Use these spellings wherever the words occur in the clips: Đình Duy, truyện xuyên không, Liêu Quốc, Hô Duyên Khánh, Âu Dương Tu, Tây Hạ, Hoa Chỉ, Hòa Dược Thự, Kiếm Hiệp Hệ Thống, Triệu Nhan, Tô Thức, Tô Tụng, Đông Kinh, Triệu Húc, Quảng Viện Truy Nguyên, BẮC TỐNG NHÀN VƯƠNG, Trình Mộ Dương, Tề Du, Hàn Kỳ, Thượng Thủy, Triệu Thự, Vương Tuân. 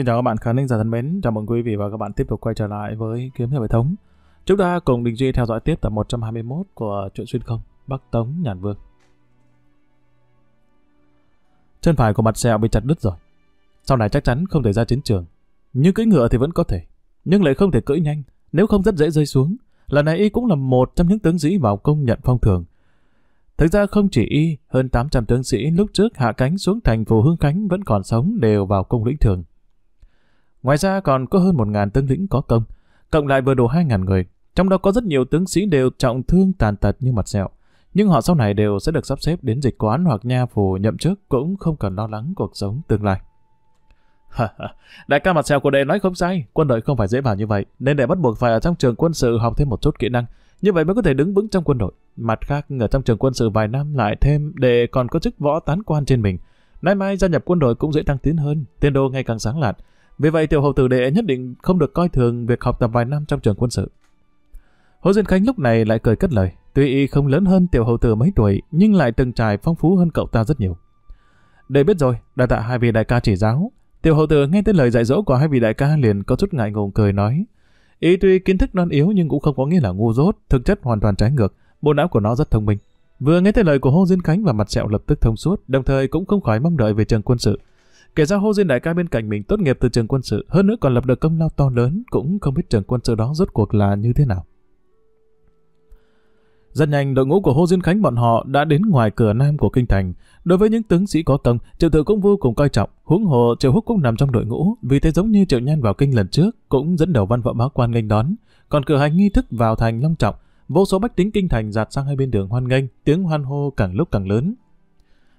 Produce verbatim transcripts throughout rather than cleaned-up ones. Xin chào các bạn khán giả thân mến, chào mừng quý vị và các bạn tiếp tục quay trở lại với Kiếm Hiệp Hệ Thống. Chúng ta cùng Đình Duy theo dõi tiếp tập một trăm hai mươi mốt của truyện xuyên không Bắc Tống Nhàn Vương. Chân phải của mặt sẹo bị chặt đứt rồi, sau này chắc chắn không thể ra chiến trường. Nhưng cưỡi ngựa thì vẫn có thể, nhưng lại không thể cưỡi nhanh, nếu không rất dễ rơi xuống. Lần này y cũng là một trong những tướng sĩ vào công nhận phong thưởng. Thực ra không chỉ y, hơn tám trăm tướng sĩ lúc trước hạ cánh xuống thành Phù Hương Khánh vẫn còn sống đều vào công lĩnh thường. Ngoài ra còn có hơn một nghìn tướng lĩnh có công, cộng lại vừa đủ hai nghìn người. Trong đó có rất nhiều tướng sĩ đều trọng thương tàn tật như mặt sẹo, nhưng họ sau này đều sẽ được sắp xếp đến dịch quán hoặc nha phủ nhậm chức, cũng không cần lo lắng cuộc sống tương lai. Đại ca mặt sẹo của đệ nói không sai, quân đội không phải dễ vào như vậy, nên đệ bắt buộc phải ở trong trường quân sự học thêm một chút kỹ năng, như vậy mới có thể đứng vững trong quân đội. Mặt khác, ở trong trường quân sự vài năm lại thêm, đệ còn có chức võ tán quan trên mình, nay mai gia nhập quân đội cũng dễ tăng tiến hơn, tiền đồ ngày càng sáng lạn. Vì vậy tiểu hầu tử đệ nhất định không được coi thường việc học tập vài năm trong trường quân sự. Hô Duyên Khánh lúc này lại cười cất lời, tuy y không lớn hơn tiểu hầu tử mấy tuổi nhưng lại từng trải phong phú hơn cậu ta rất nhiều. Để biết rồi, đã tạ hai vị đại ca chỉ giáo. Tiểu hầu tử nghe tới lời dạy dỗ của hai vị đại ca liền có chút ngại ngùng cười nói, y tuy kiến thức non yếu nhưng cũng không có nghĩa là ngu dốt, thực chất hoàn toàn trái ngược, bộ não của nó rất thông minh. Vừa nghe tới lời của Hô Duyên Khánh và mặt sẹo lập tức thông suốt, đồng thời cũng không khỏi mong đợi về trường quân sự. Kể ra Hô Duyên đại ca bên cạnh mình tốt nghiệp từ trường quân sự, hơn nữa còn lập được công lao to lớn, cũng không biết trường quân sự đó rốt cuộc là như thế nào. Rất nhanh đội ngũ của Hô Duyên Khánh bọn họ đã đến ngoài cửa nam của kinh thành. Đối với những tướng sĩ có công, Triệu Thự cũng vô cùng coi trọng, huống hồ Triệu Húc cũng nằm trong đội ngũ, vì thế giống như Triệu Nhan vào kinh lần trước cũng dẫn đầu văn võ bá quan nghênh đón. Còn cử hành nghi thức vào thành long trọng, vô số bách tính kinh thành dạt sang hai bên đường hoan nghênh, tiếng hoan hô càng lúc càng lớn.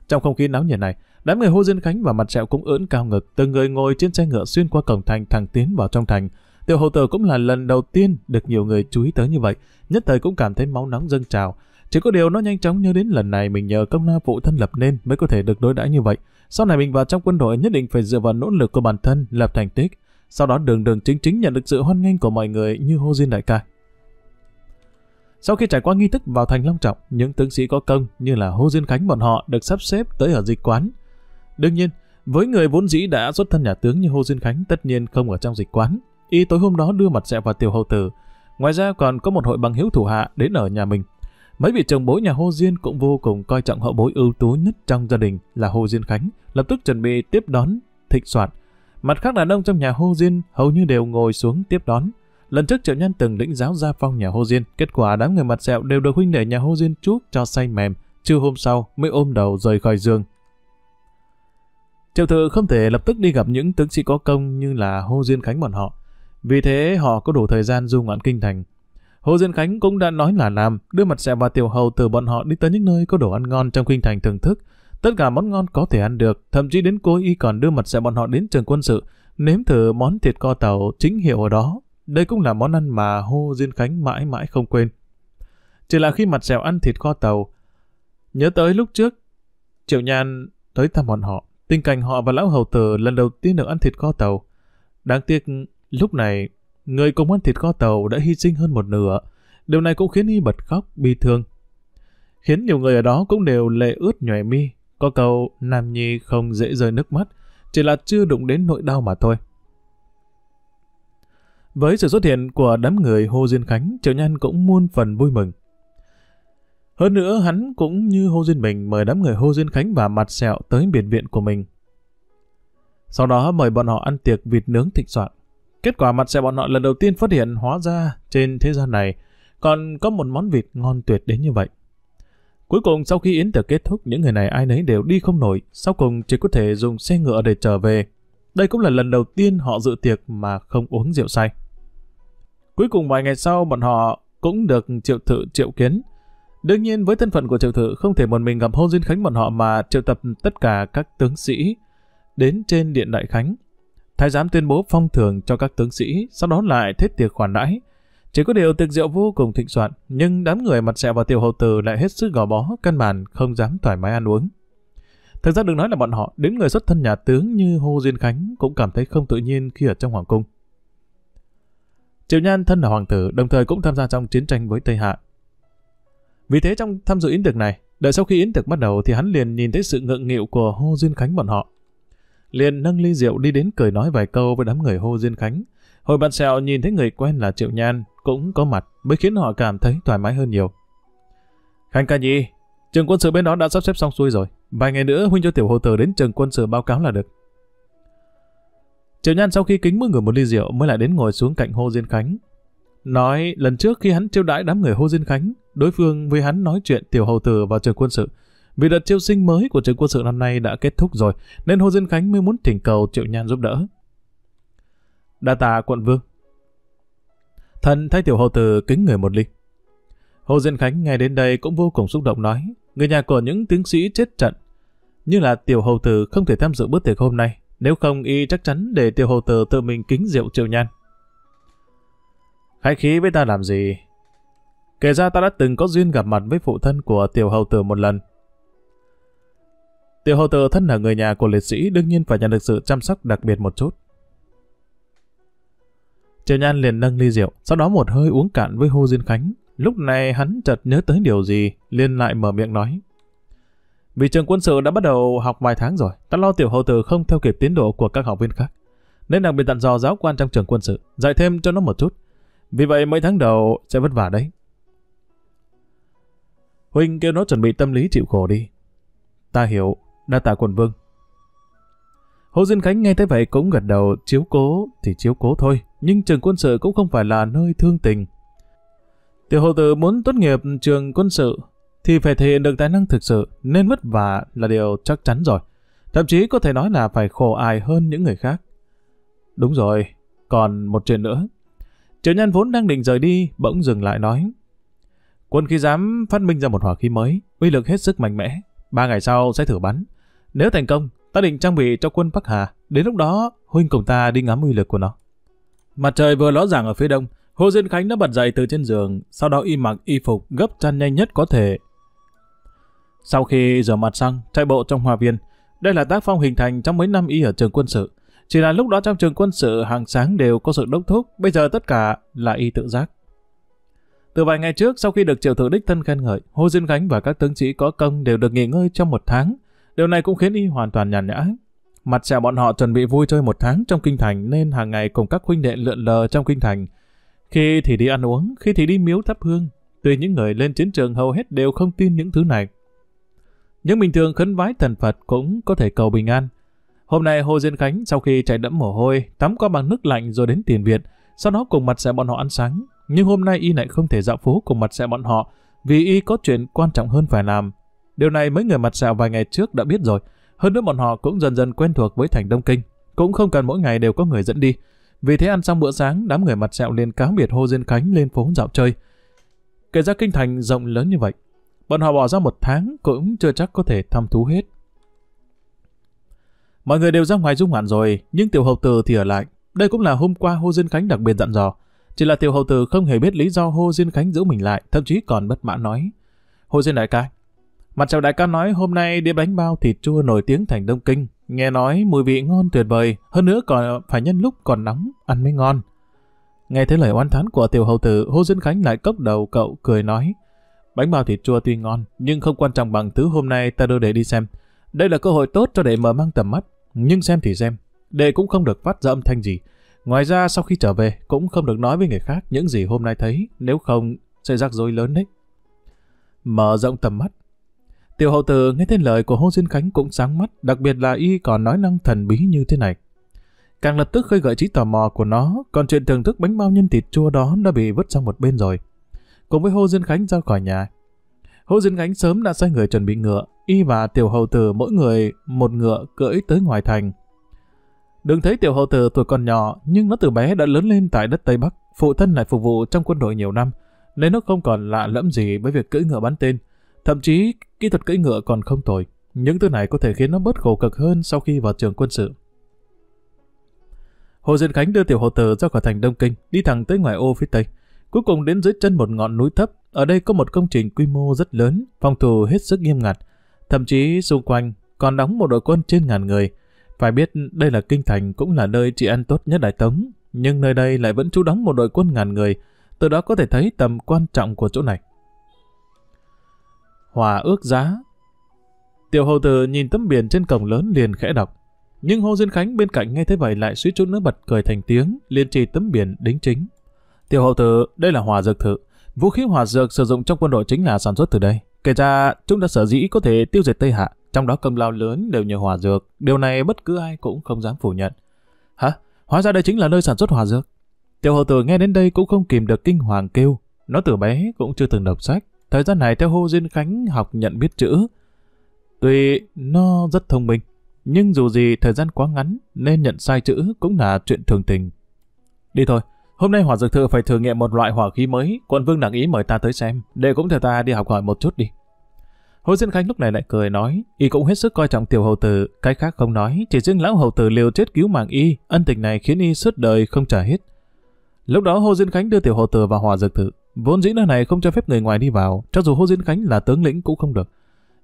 Trong không khí náo nhiệt này, đám người Hô Duyên Khánh và mặt sẹo cũng ưỡn cao ngực, từng người ngồi trên xe ngựa xuyên qua cổng thành thẳng tiến vào trong thành. Tiểu hầu tử cũng là lần đầu tiên được nhiều người chú ý tới như vậy, nhất thời cũng cảm thấy máu nóng dâng trào. Chỉ có điều nó nhanh chóng nhớ đến lần này mình nhờ công lao phụ thân lập nên mới có thể được đối đãi như vậy. Sau này mình vào trong quân đội nhất định phải dựa vào nỗ lực của bản thân lập thành tích, sau đó đường đường chính chính nhận được sự hoan nghênh của mọi người như Hô Duyên đại ca. Sau khi trải qua nghi thức vào thành long trọng, những tướng sĩ có công như là Hô Duyên Khánh bọn họ được sắp xếp tới ở dịch quán. Đương nhiên, với người vốn dĩ đã xuất thân nhà tướng như Hô Duyên Khánh tất nhiên không ở trong dịch quán. Y tối hôm đó đưa mặt sẹo vào tiểu hầu tử. Ngoài ra còn có một hội bằng hiếu thủ hạ đến ở nhà mình. Mấy vị chồng bối nhà Hô Duyên cũng vô cùng coi trọng hậu bối ưu tú nhất trong gia đình là Hô Duyên Khánh, lập tức chuẩn bị tiếp đón thịnh soạn. Mặt khác, đàn ông trong nhà Hô Duyên hầu như đều ngồi xuống tiếp đón. Lần trước Triệu Nhân từng lĩnh giáo gia phong nhà Hô Duyên, kết quả đám người mặt sẹo đều được huynh đệ nhà Hô Duyên chuốc cho say mềm, trưa hôm sau mới ôm đầu rời khỏi giường. Triệu Thự không thể lập tức đi gặp những tướng sĩ có công như là Hô Duyên Khánh bọn họ, vì thế họ có đủ thời gian du ngoạn kinh thành. Hô Duyên Khánh cũng đã nói là làm, đưa mặt sẹo và tiểu hầu từ bọn họ đi tới những nơi có đồ ăn ngon trong kinh thành thưởng thức. Tất cả món ngon có thể ăn được, thậm chí đến cuối y còn đưa mặt sẹo bọn họ đến trường quân sự nếm thử món thịt kho tàu chính hiệu ở đó. Đây cũng là món ăn mà Hô Duyên Khánh mãi mãi không quên. Chỉ là khi mặt sẹo ăn thịt kho tàu, nhớ tới lúc trước Triệu Nhan tới thăm bọn họ, tình cảnh họ và lão hầu tử lần đầu tiên được ăn thịt kho tàu. Đáng tiếc lúc này người cùng ăn thịt kho tàu đã hy sinh hơn một nửa. Điều này cũng khiến y bật khóc bi thương, khiến nhiều người ở đó cũng đều lệ ướt nhòe mi. Có câu nam nhi không dễ rơi nước mắt, chỉ là chưa đụng đến nỗi đau mà thôi. Với sự xuất hiện của đám người Hô Duyên Khánh, Triệu Nhan cũng muôn phần vui mừng. Hơn nữa hắn cũng như Hô Duyên mình mời đám người Hô Duyên Khánh và mặt sẹo tới biệt viện của mình, sau đó mời bọn họ ăn tiệc vịt nướng thịnh soạn. Kết quả mặt sẹo bọn họ lần đầu tiên phát hiện hóa ra trên thế gian này còn có một món vịt ngon tuyệt đến như vậy. Cuối cùng sau khi yến tiệc kết thúc, những người này ai nấy đều đi không nổi, sau cùng chỉ có thể dùng xe ngựa để trở về. Đây cũng là lần đầu tiên họ dự tiệc mà không uống rượu say. Cuối cùng vài ngày sau bọn họ cũng được Triệu Thự triệu kiến. Đương nhiên với thân phận của Triệu Thự không thể một mình gặp Hô Duyên Khánh bọn họ mà triệu tập tất cả các tướng sĩ đến trên điện Đại Khánh. Thái giám tuyên bố phong thưởng cho các tướng sĩ, sau đó lại thiết tiệc khoản đãi. Chỉ có điều tiệc rượu vô cùng thịnh soạn, nhưng đám người mặt sẹo và tiểu hầu tử lại hết sức gò bó, căn bản không dám thoải mái ăn uống. Thực ra đừng nói là bọn họ, đến người xuất thân nhà tướng như Hô Duyên Khánh cũng cảm thấy không tự nhiên khi ở trong hoàng cung. Triệu Nhan thân là hoàng tử, đồng thời cũng tham gia trong chiến tranh với Tây Hạ. Vì thế trong tham dự yến tiệc này, đợi sau khi yến tiệc bắt đầu thì hắn liền nhìn thấy sự ngượng nghịu của Hô Duyên Khánh bọn họ. liền nâng ly rượu đi đến cười nói vài câu với đám người Hô Duyên Khánh. Hồi bạn sẹo nhìn thấy người quen là Triệu Nhan cũng có mặt mới khiến họ cảm thấy thoải mái hơn nhiều. Khánh ca nhi, trường quân sự bên đó đã sắp xếp xong xuôi rồi. Vài ngày nữa huynh cho tiểu hồ tử đến trường quân sự báo cáo là được. Triệu Nhan sau khi kính mỗi người một ly rượu mới lại đến ngồi xuống cạnh Hô Duyên Khánh. Nói lần trước khi hắn chiêu đãi đám người Hô Duyên Khánh, đối phương với hắn nói chuyện tiểu hầu tử vào trường quân sự. Vì đợt chiêu sinh mới của trường quân sự năm nay đã kết thúc rồi, nên Hô Duyên Khánh mới muốn thỉnh cầu Triệu Nhan giúp đỡ. Đa tạ quận vương. Thần thay tiểu hầu tử kính người một ly. Hô Duyên Khánh ngay đến đây cũng vô cùng xúc động nói, người nhà của những tướng sĩ chết trận như là tiểu hầu tử không thể tham dự bữa tiệc hôm nay, nếu không y chắc chắn để tiểu hầu tử tự mình kính rượu Triệu Nhan. Khách khí với ta làm gì? Kể ra ta đã từng có duyên gặp mặt với phụ thân của tiểu hầu tử một lần. Tiểu hầu tử thân là người nhà của liệt sĩ, đương nhiên phải nhận được sự chăm sóc đặc biệt một chút. Triệu Nhan liền nâng ly rượu, sau đó một hơi uống cạn với Hô Duyên Khánh. Lúc này hắn chợt nhớ tới điều gì, liền lại mở miệng nói. Vì trường quân sự đã bắt đầu học vài tháng rồi, ta lo tiểu hầu tử không theo kịp tiến độ của các học viên khác, nên đặc biệt dặn dò giáo quan trong trường quân sự, dạy thêm cho nó một chút. Vì vậy mấy tháng đầu sẽ vất vả đấy. Huynh kêu nó chuẩn bị tâm lý chịu khổ đi. Ta hiểu, đa tạ quận vương. Hô Duyên Khánh nghe thấy vậy cũng gật đầu, chiếu cố thì chiếu cố thôi, nhưng trường quân sự cũng không phải là nơi thương tình. Tiểu hầu tử muốn tốt nghiệp trường quân sự thì phải thể hiện được tài năng thực sự, nên vất vả là điều chắc chắn rồi. Thậm chí có thể nói là phải khổ ai hơn những người khác. Đúng rồi, còn một chuyện nữa. Triệu Nhan vốn đang định rời đi, bỗng dừng lại nói. Quân khí giám phát minh ra một hỏa khí mới, uy lực hết sức mạnh mẽ. Ba ngày sau sẽ thử bắn. Nếu thành công, ta định trang bị cho quân Bắc Hà. Đến lúc đó, huynh cùng ta đi ngắm uy lực của nó. Mặt trời vừa ló dạng ở phía đông, Hô Duyên Khánh đã bật dậy từ trên giường, sau đó y mặc y phục gấp chăn nhanh nhất có thể. Sau khi rửa mặt xong, chạy bộ trong hoa viên. Đây là tác phong hình thành trong mấy năm y ở trường quân sự. Chỉ là lúc đó trong trường quân sự hàng sáng đều có sự đốc thúc, bây giờ tất cả là y tự giác. Từ vài ngày trước, sau khi được Triệu Thự đích thân khen ngợi, Hô Duyên Khánh và các tướng sĩ có công đều được nghỉ ngơi trong một tháng. Điều này cũng khiến y hoàn toàn nhàn nhã. Mặt sẹo bọn họ chuẩn bị vui chơi một tháng trong kinh thành, nên hàng ngày cùng các huynh đệ lượn lờ trong kinh thành. Khi thì đi ăn uống, khi thì đi miếu thắp hương. Tuy những người lên chiến trường hầu hết đều không tin những thứ này, nhưng bình thường khấn vái thần Phật cũng có thể cầu bình an. Hôm nay Hô Duyên Khánh sau khi chạy đẫm mồ hôi, tắm qua bằng nước lạnh rồi đến tiền viện, sau đó cùng mặt sẹo bọn họ ăn sáng. Nhưng hôm nay y lại không thể dạo phố cùng mặt sẹo bọn họ, vì y có chuyện quan trọng hơn phải làm. Điều này mấy người mặt sẹo vài ngày trước đã biết rồi, hơn nữa bọn họ cũng dần dần quen thuộc với thành Đông Kinh, cũng không cần mỗi ngày đều có người dẫn đi. Vì thế ăn xong bữa sáng, đám người mặt sẹo liền cáo biệt Hô Duyên Khánh lên phố dạo chơi. Kể ra kinh thành rộng lớn như vậy, bọn họ bỏ ra một tháng cũng chưa chắc có thể thăm thú hết. Mọi người đều ra ngoài du ngoạn rồi, nhưng tiểu hầu tử thì ở lại. Đây cũng là hôm qua Hô Duyên Khánh đặc biệt dặn dò. Chỉ là tiểu hầu tử không hề biết lý do Hô Duyên Khánh giữ mình lại, thậm chí còn bất mãn nói. Hô Duyên đại ca, mặt sẹo đại ca nói hôm nay đi bánh bao thịt chua nổi tiếng thành Đông Kinh, nghe nói mùi vị ngon tuyệt vời, hơn nữa còn phải nhân lúc còn nóng ăn mới ngon. Nghe thấy lời oán thán của tiểu hầu tử, Hô Duyên Khánh lại cốc đầu cậu cười nói. Bánh bao thịt chua tuy ngon, nhưng không quan trọng bằng thứ hôm nay ta đưa để đi xem. Đây là cơ hội tốt cho đệ mở mang tầm mắt, nhưng xem thì xem, đệ cũng không được phát ra âm thanh gì. Ngoài ra sau khi trở về cũng không được nói với người khác những gì hôm nay thấy, nếu không sẽ rắc rối lớn đấy. Mở rộng tầm mắt. Tiểu hậu tử nghe tên lời của Hô Duyên Khánh cũng sáng mắt, đặc biệt là y còn nói năng thần bí như thế này, càng lập tức khơi gợi trí tò mò của nó. Còn chuyện thưởng thức bánh bao nhân thịt chua đó đã bị vứt sang một bên rồi. Cùng với Hô Duyên Khánh ra khỏi nhà, Hô Duyên Khánh sớm đã sai người chuẩn bị ngựa, y và tiểu hầu tử mỗi người một ngựa cưỡi tới ngoài thành. Đừng thấy tiểu hầu tử tuổi còn nhỏ, nhưng nó từ bé đã lớn lên tại đất Tây Bắc, phụ thân lại phục vụ trong quân đội nhiều năm, nên nó không còn lạ lẫm gì với việc cưỡi ngựa bắn tên. Thậm chí kỹ thuật cưỡi ngựa còn không tồi, những thứ này có thể khiến nó bớt khổ cực hơn sau khi vào trường quân sự. Hô Duyên Khánh đưa tiểu hầu tử ra khỏi thành Đông Kinh, đi thẳng tới ngoài ô phía tây. Cuối cùng đến dưới chân một ngọn núi thấp, ở đây có một công trình quy mô rất lớn, phòng thủ hết sức nghiêm ngặt. Thậm chí xung quanh còn đóng một đội quân trên ngàn người. Phải biết đây là kinh thành, cũng là nơi trị an tốt nhất Đại Tống, nhưng nơi đây lại vẫn trú đóng một đội quân ngàn người, từ đó có thể thấy tầm quan trọng của chỗ này. Hòa ước giá. Tiểu hầu tử nhìn tấm biển trên cổng lớn liền khẽ đọc. Nhưng Hô Duyên Khánh bên cạnh nghe thấy vậy lại suýt chút nữa bật cười thành tiếng, liền chỉ tấm biển đính chính. Tiểu hậu tử, đây là Hòa Dược Thự. Vũ khí Hòa Dược sử dụng trong quân đội chính là sản xuất từ đây. Kể ra, chúng đã sở dĩ có thể tiêu diệt Tây Hạ, trong đó công lao lớn đều nhờ Hòa Dược. Điều này bất cứ ai cũng không dám phủ nhận. Hả? Hóa ra đây chính là nơi sản xuất Hòa Dược. Tiểu hậu tử nghe đến đây cũng không kìm được kinh hoàng kêu. Nó từ bé cũng chưa từng đọc sách. Thời gian này theo Hô Duyên Khánh học nhận biết chữ. Tuy nó rất thông minh, nhưng dù gì thời gian quá ngắn nên nhận sai chữ cũng là chuyện thường tình. Đi thôi, hôm nay Hòa Dược Thự phải thử nghiệm một loại hỏa khí mới. Quân vương đặc ý mời ta tới xem, để cũng theo ta đi học hỏi một chút đi. Hô Duyên Khánh lúc này lại cười nói, y cũng hết sức coi trọng tiểu hầu tử, cái khác không nói, chỉ riêng lão hầu tử liều chết cứu mạng y, ân tình này khiến y suốt đời không trả hết. Lúc đó Hô Duyên Khánh đưa tiểu hầu tử vào Hòa Dược Thự. Vốn dĩ nơi này không cho phép người ngoài đi vào, cho dù Hô Duyên Khánh là tướng lĩnh cũng không được.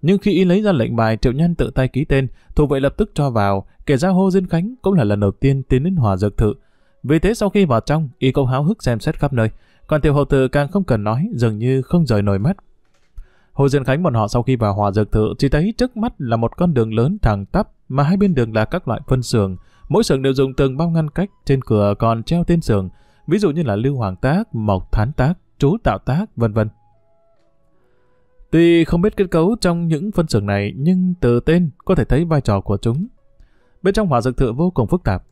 Nhưng khi y lấy ra lệnh bài, Triệu Nhan tự tay ký tên, thủ vệ lập tức cho vào. Kể ra Hô Duyên Khánh cũng là lần đầu tiên tiến đến Hòa Dược Thự. Vì thế sau khi vào trong, y cũng háo hức xem xét khắp nơi. Còn tiểu hầu tử càng không cần nói, dường như không rời nổi mắt. Hô Duyên Khánh bọn họ sau khi vào Hòa Dược Thự chỉ thấy trước mắt là một con đường lớn thẳng tắp, mà hai bên đường là các loại phân xưởng, mỗi xưởng đều dùng tường bao ngăn cách, trên cửa còn treo tên xưởng, ví dụ như là Lưu Hoàng Tác, Mộc Thán Tác, Chú Tạo Tác, vân vân. Tuy không biết kết cấu trong những phân xưởng này, nhưng từ tên có thể thấy vai trò của chúng. Bên trong Hòa Dược Thự vô cùng phức tạp,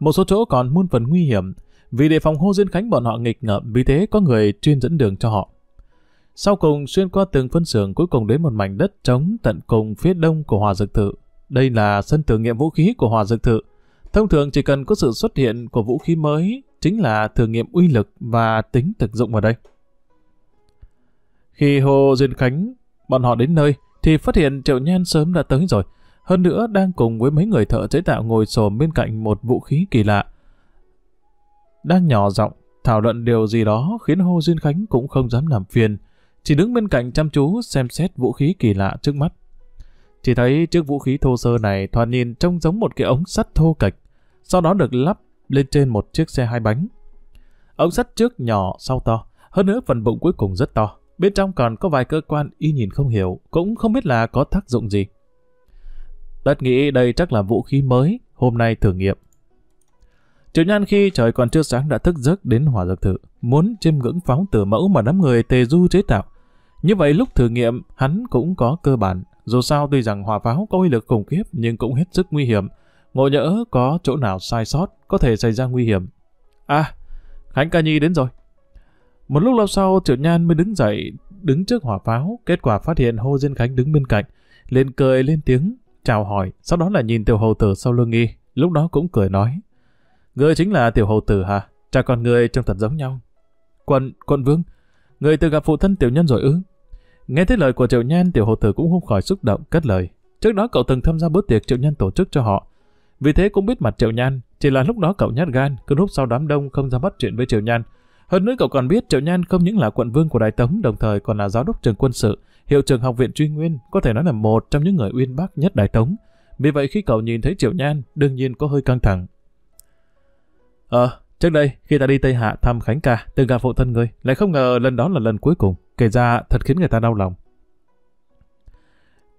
một số chỗ còn muôn phần nguy hiểm. Vì đề phòng Hô Duyên Khánh bọn họ nghịch ngợm, vì thế có người chuyên dẫn đường cho họ. Sau cùng xuyên qua từng phân xưởng, cuối cùng đến một mảnh đất trống tận cùng phía đông của Hòa Dược Thự. Đây là sân thử nghiệm vũ khí của Hòa Dược Thự. Thông thường chỉ cần có sự xuất hiện của vũ khí mới, chính là thử nghiệm uy lực và tính thực dụng ở đây. Khi Hô Duyên Khánh bọn họ đến nơi thì phát hiện Triệu Nhan sớm đã tới rồi, hơn nữa đang cùng với mấy người thợ chế tạo ngồi xổm bên cạnh một vũ khí kỳ lạ, đang nhỏ giọng thảo luận điều gì đó, khiến Hô Duyên Khánh cũng không dám làm phiền, chỉ đứng bên cạnh chăm chú xem xét vũ khí kỳ lạ trước mắt. Chỉ thấy chiếc vũ khí thô sơ này thoạt nhìn trông giống một cái ống sắt thô kệch, sau đó được lắp lên trên một chiếc xe hai bánh. Ống sắt trước nhỏ sau to, hơn nữa phần bụng cuối cùng rất to. Bên trong còn có vài cơ quan y nhìn không hiểu, cũng không biết là có tác dụng gì. Tất nghĩ đây chắc là vũ khí mới, hôm nay thử nghiệm. Triệu Nhan khi trời còn chưa sáng đã thức giấc đến Hòa Dược Thự, muốn chiêm ngưỡng pháo từ mẫu mà đám người Tề Du chế tạo. Như vậy lúc thử nghiệm, hắn cũng có cơ bản. Dù sao tuy rằng hỏa pháo có uy lực khủng khiếp nhưng cũng hết sức nguy hiểm. Ngộ nhỡ có chỗ nào sai sót có thể xảy ra nguy hiểm. À, Khánh ca nhi đến rồi. Một lúc lâu sau, Triệu Nhan mới đứng dậy, đứng trước hỏa pháo. Kết quả phát hiện Hô Duyên Khánh đứng bên cạnh, liền cười lên tiếng chào hỏi, sau đó là nhìn tiểu hầu tử sau lưng y, lúc đó cũng cười nói: Ngươi chính là tiểu hầu tử hả? Cha con ngươi trông thật giống nhau. Quận, quận vương, ngươi từng gặp phụ thân tiểu nhân rồi ư? Nghe thấy lời của Triệu Nhan, tiểu hầu tử cũng không khỏi xúc động cất lời. Trước đó cậu từng tham gia bữa tiệc Triệu Nhan tổ chức cho họ, vì thế cũng biết mặt Triệu Nhan. Chỉ là lúc đó cậu nhát gan, cứ núp sau đám đông không dám bắt chuyện với Triệu Nhan. Hơn nữa cậu còn biết Triệu Nhan không những là quận vương của Đại Tống, đồng thời còn là giáo đốc trường quân sự, hiệu trưởng học viện Truy Nguyên, có thể nói là một trong những người uyên bác nhất Đại Tống. Vì vậy khi cậu nhìn thấy Triệu Nhan, đương nhiên có hơi căng thẳng. Ờ, à, trước đây khi ta đi Tây Hạ thăm Khánh ca, từng gặp phụ thân ngươi, lại không ngờ lần đó là lần cuối cùng. Kể ra thật khiến người ta đau lòng.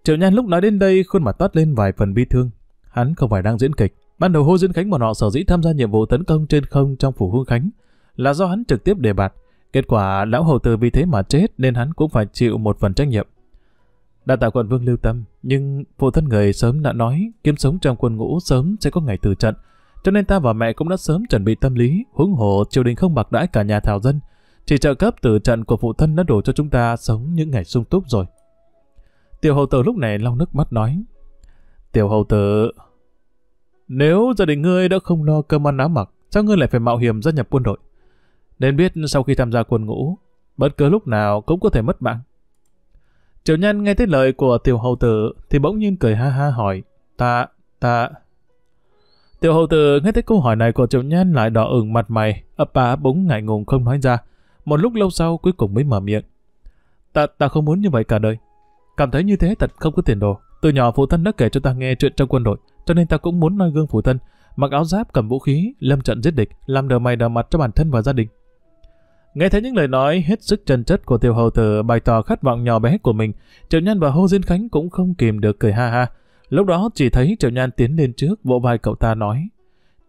Triệu Nhan lúc nói đến đây khuôn mặt toát lên vài phần bi thương. Hắn không phải đang diễn kịch. Ban đầu Hô Duyên Khánh bọn họ sở dĩ tham gia nhiệm vụ tấn công trên không trong phủ Hương Khánh là do hắn trực tiếp đề bạt. Kết quả lão hầu tử vì thế mà chết, nên hắn cũng phải chịu một phần trách nhiệm. Đa tạ quận vương lưu tâm, nhưng phụ thân người sớm đã nói kiếm sống trong quân ngũ sớm sẽ có ngày từ trận, cho nên ta và mẹ cũng đã sớm chuẩn bị tâm lý. Huống hồ triều đình không bạc đãi cả nhà thảo dân, chỉ trợ cấp từ trận của phụ thân đã đủ cho chúng ta sống những ngày sung túc rồi. Tiểu hầu tử lúc này lau nước mắt nói: Tiểu hầu tử, nếu gia đình ngươi đã không lo cơm ăn áo mặc, sao ngươi lại phải mạo hiểm gia nhập quân đội? Nên biết sau khi tham gia quân ngũ, bất cứ lúc nào cũng có thể mất mạng. Triệu Nhan nghe thấy lời của tiểu hầu tử thì bỗng nhiên cười ha ha hỏi: Ta, ta... Tiểu hầu tử nghe thấy câu hỏi này của Triệu Nhan lại đỏ ửng mặt mày, ấp á búng ngại ngùng không nói ra. Một lúc lâu sau cuối cùng mới mở miệng: Ta, ta không muốn như vậy cả đời. Cảm thấy như thế thật không có tiền đồ. Từ nhỏ phụ thân đã kể cho ta nghe chuyện trong quân đội, cho nên ta cũng muốn noi gương phụ thân, mặc áo giáp cầm vũ khí, lâm trận giết địch, làm đờ mày đờ mặt cho bản thân và gia đình. Nghe thấy những lời nói hết sức chân chất của tiểu hầu tử bày tỏ khát vọng nhỏ bé của mình, Triệu Nhan và Hô Duyên Khánh cũng không kìm được cười ha ha. Lúc đó chỉ thấy Triệu Nhan tiến lên trước vỗ vai cậu ta nói: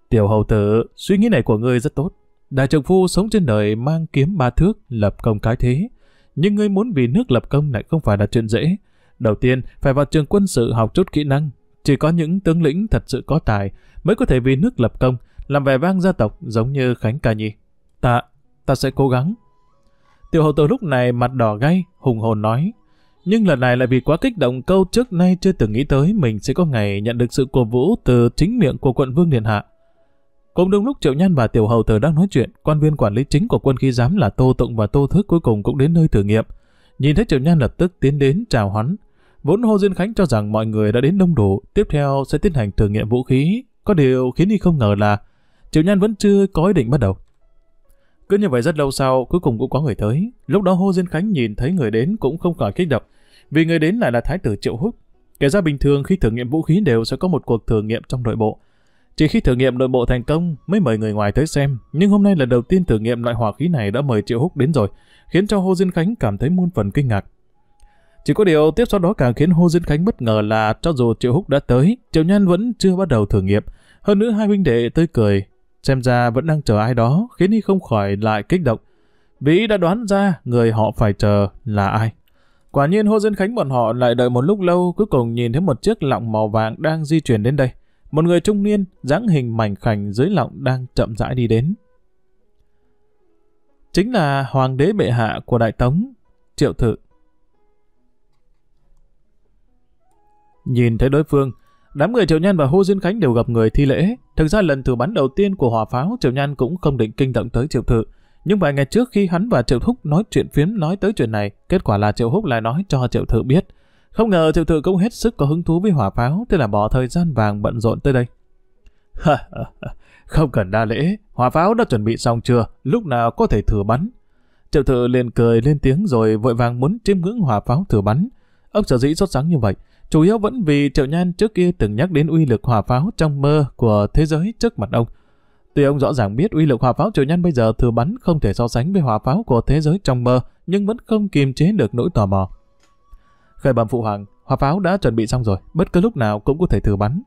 Tiểu hầu tử, suy nghĩ này của ngươi rất tốt. Đại trượng phu sống trên đời mang kiếm ba thước, lập công cái thế. Nhưng ngươi muốn vì nước lập công lại không phải là chuyện dễ. Đầu tiên, phải vào trường quân sự học chút kỹ năng. Chỉ có những tướng lĩnh thật sự có tài mới có thể vì nước lập công, làm vẻ vang gia tộc giống như Khánh Ca Nhi. Ta, ta sẽ cố gắng. Tiểu hầu tử lúc này mặt đỏ gay, hùng hồn nói. Nhưng lần này lại vì quá kích động, câu trước nay chưa từng nghĩ tới mình sẽ có ngày nhận được sự cổ vũ từ chính miệng của quận vương điện hạ. Cũng đúng lúc Triệu Nhan và Tiểu hầu tử đang nói chuyện, quan viên quản lý chính của quân khí giám là Tô Tụng và Tô Thức cuối cùng cũng đến nơi thử nghiệm. Nhìn thấy Triệu Nhan lập tức tiến đến chào hắn. Vốn Hô Duyên Khánh cho rằng mọi người đã đến đông đủ, tiếp theo sẽ tiến hành thử nghiệm vũ khí. Có điều khiến y không ngờ là Triệu Nhan vẫn chưa có ý định bắt đầu. Cứ như vậy rất lâu sau, cuối cùng cũng có người tới. Lúc đó Hô Duyên Khánh nhìn thấy người đến cũng không khỏi kích động, vì người đến lại là Thái tử Triệu Húc. Kể ra bình thường khi thử nghiệm vũ khí đều sẽ có một cuộc thử nghiệm trong nội bộ. Chỉ khi thử nghiệm nội bộ thành công mới mời người ngoài tới xem, nhưng hôm nay lần đầu tiên thử nghiệm loại hỏa khí này đã mời Triệu Húc đến rồi, khiến cho Hô Duyên Khánh cảm thấy muôn phần kinh ngạc. Chỉ có điều tiếp sau đó càng khiến Hô Duyên Khánh bất ngờ là cho dù Triệu Húc đã tới, Triệu Nhan vẫn chưa bắt đầu thử nghiệm. Hơn nữa hai huynh đệ tươi cười, xem ra vẫn đang chờ ai đó, khiến y không khỏi lại kích động. Vĩ đã đoán ra người họ phải chờ là ai. Quả nhiên Hô Duyên Khánh bọn họ lại đợi một lúc lâu, cuối cùng nhìn thấy một chiếc lọng màu vàng đang di chuyển đến đây. Một người trung niên, dáng hình mảnh khảnh dưới lọng đang chậm rãi đi đến. Chính là hoàng đế bệ hạ của Đại Tống, Triệu Thự. Nhìn thấy đối phương, đám người Triệu Nhan và Hô Duyên Khánh đều gặp người thi lễ. Thực ra lần thử bắn đầu tiên của hỏa pháo, Triệu Nhan cũng không định kinh động tới Triệu Thự. Nhưng vài ngày trước khi hắn và Triệu Húc nói chuyện phiếm nói tới chuyện này, kết quả là Triệu Húc lại nói cho Triệu Thự biết. Không ngờ Triệu Thự cũng hết sức có hứng thú với hỏa pháo, thế là bỏ thời gian vàng bận rộn tới đây. Không cần đa lễ, hỏa pháo đã chuẩn bị xong chưa, lúc nào có thể thử bắn. Triệu Thự liền cười lên tiếng rồi vội vàng muốn chiêm ngưỡng hỏa pháo thử bắn. Ông sở dĩ sốt sắng như vậy, chủ yếu vẫn vì Triệu Nhan trước kia từng nhắc đến uy lực hỏa pháo trong mơ của thế giới trước mặt ông. Tuy ông rõ ràng biết uy lực hỏa pháo Triệu Nhan bây giờ thử bắn không thể so sánh với hỏa pháo của thế giới trong mơ, nhưng vẫn không kiềm chế được nỗi tò mò. Khởi bẩm phụ hoàng, hỏa pháo đã chuẩn bị xong rồi, bất cứ lúc nào cũng có thể thử bắn.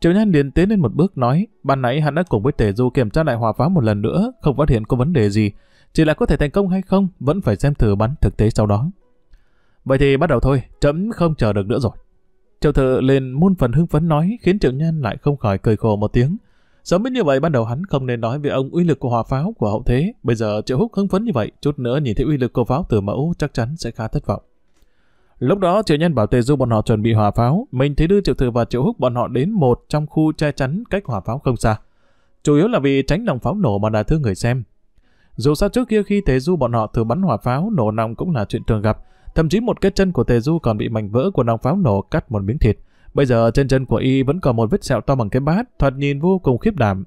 Triệu Nhan liền tiến lên một bước nói, ban nãy hắn đã cùng với Tề Du kiểm tra lại hỏa pháo một lần nữa, không phát hiện có vấn đề gì, chỉ là có thể thành công hay không vẫn phải xem thử bắn thực tế sau đó. Vậy thì bắt đầu thôi, chấm không chờ được nữa rồi. Triệu Thự lên muôn phần hưng phấn nói, khiến Triệu Nhan lại không khỏi cười khổ một tiếng. Sớm biết như vậy ban đầu hắn không nên nói về ông uy lực của hỏa pháo của hậu thế, bây giờ Triệu Húc hưng phấn như vậy, chút nữa nhìn thấy uy lực của pháo từ mẫu chắc chắn sẽ khá thất vọng. Lúc đó Triệu Nhan bảo Tề Du bọn họ chuẩn bị hỏa pháo, mình thấy đưa Triệu Thự và Triệu Húc bọn họ đến một trong khu che chắn cách hỏa pháo không xa, chủ yếu là vì tránh lòng pháo nổ mà đả thương người xem. Dù sao trước kia khi Tề Du bọn họ thử bắn hỏa pháo, nổ nòng cũng là chuyện thường gặp, thậm chí một cái chân của Tề Du còn bị mảnh vỡ của nòng pháo nổ cắt một miếng thịt. Bây giờ trên chân của y vẫn còn một vết sẹo to bằng cái bát, thoạt nhìn vô cùng khiếp đảm.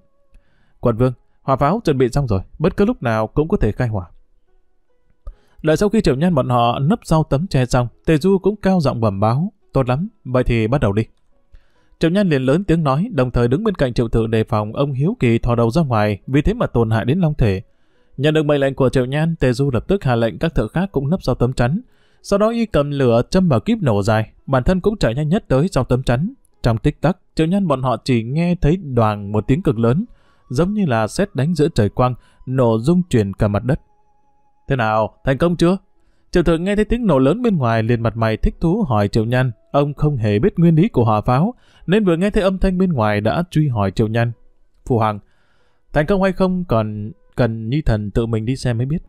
Quận vương, hỏa pháo chuẩn bị xong rồi, bất cứ lúc nào cũng có thể khai hỏa. Đợi sau khi Triệu Nhan bọn họ nấp sau tấm che xong, Tề Du cũng cao giọng bẩm báo, tốt lắm, vậy thì bắt đầu đi. Triệu Nhan liền lớn tiếng nói, đồng thời đứng bên cạnh Triệu Thự đề phòng ông hiếu kỳ thò đầu ra ngoài, vì thế mà tổn hại đến long thể. Nhận được mệnh lệnh của Triệu Nhan, Tề Du lập tức hạ lệnh các thợ khác cũng nấp sau tấm chắn. Sau đó y cầm lửa châm vào kíp nổ dài, bản thân cũng chạy nhanh nhất tới sau tấm chắn. Trong tích tắc, Triệu Nhan bọn họ chỉ nghe thấy đoàng một tiếng cực lớn, giống như là sét đánh giữa trời quang, nổ rung chuyển cả mặt đất. Thế nào, thành công chưa? Triệu Thự nghe thấy tiếng nổ lớn bên ngoài liền mặt mày thích thú hỏi Triệu Nhan. Ông không hề biết nguyên lý của hỏa pháo, nên vừa nghe thấy âm thanh bên ngoài đã truy hỏi Triệu Nhan. Phụ hoàng, thành công hay không còn cần nhi thần tự mình đi xem mới biết.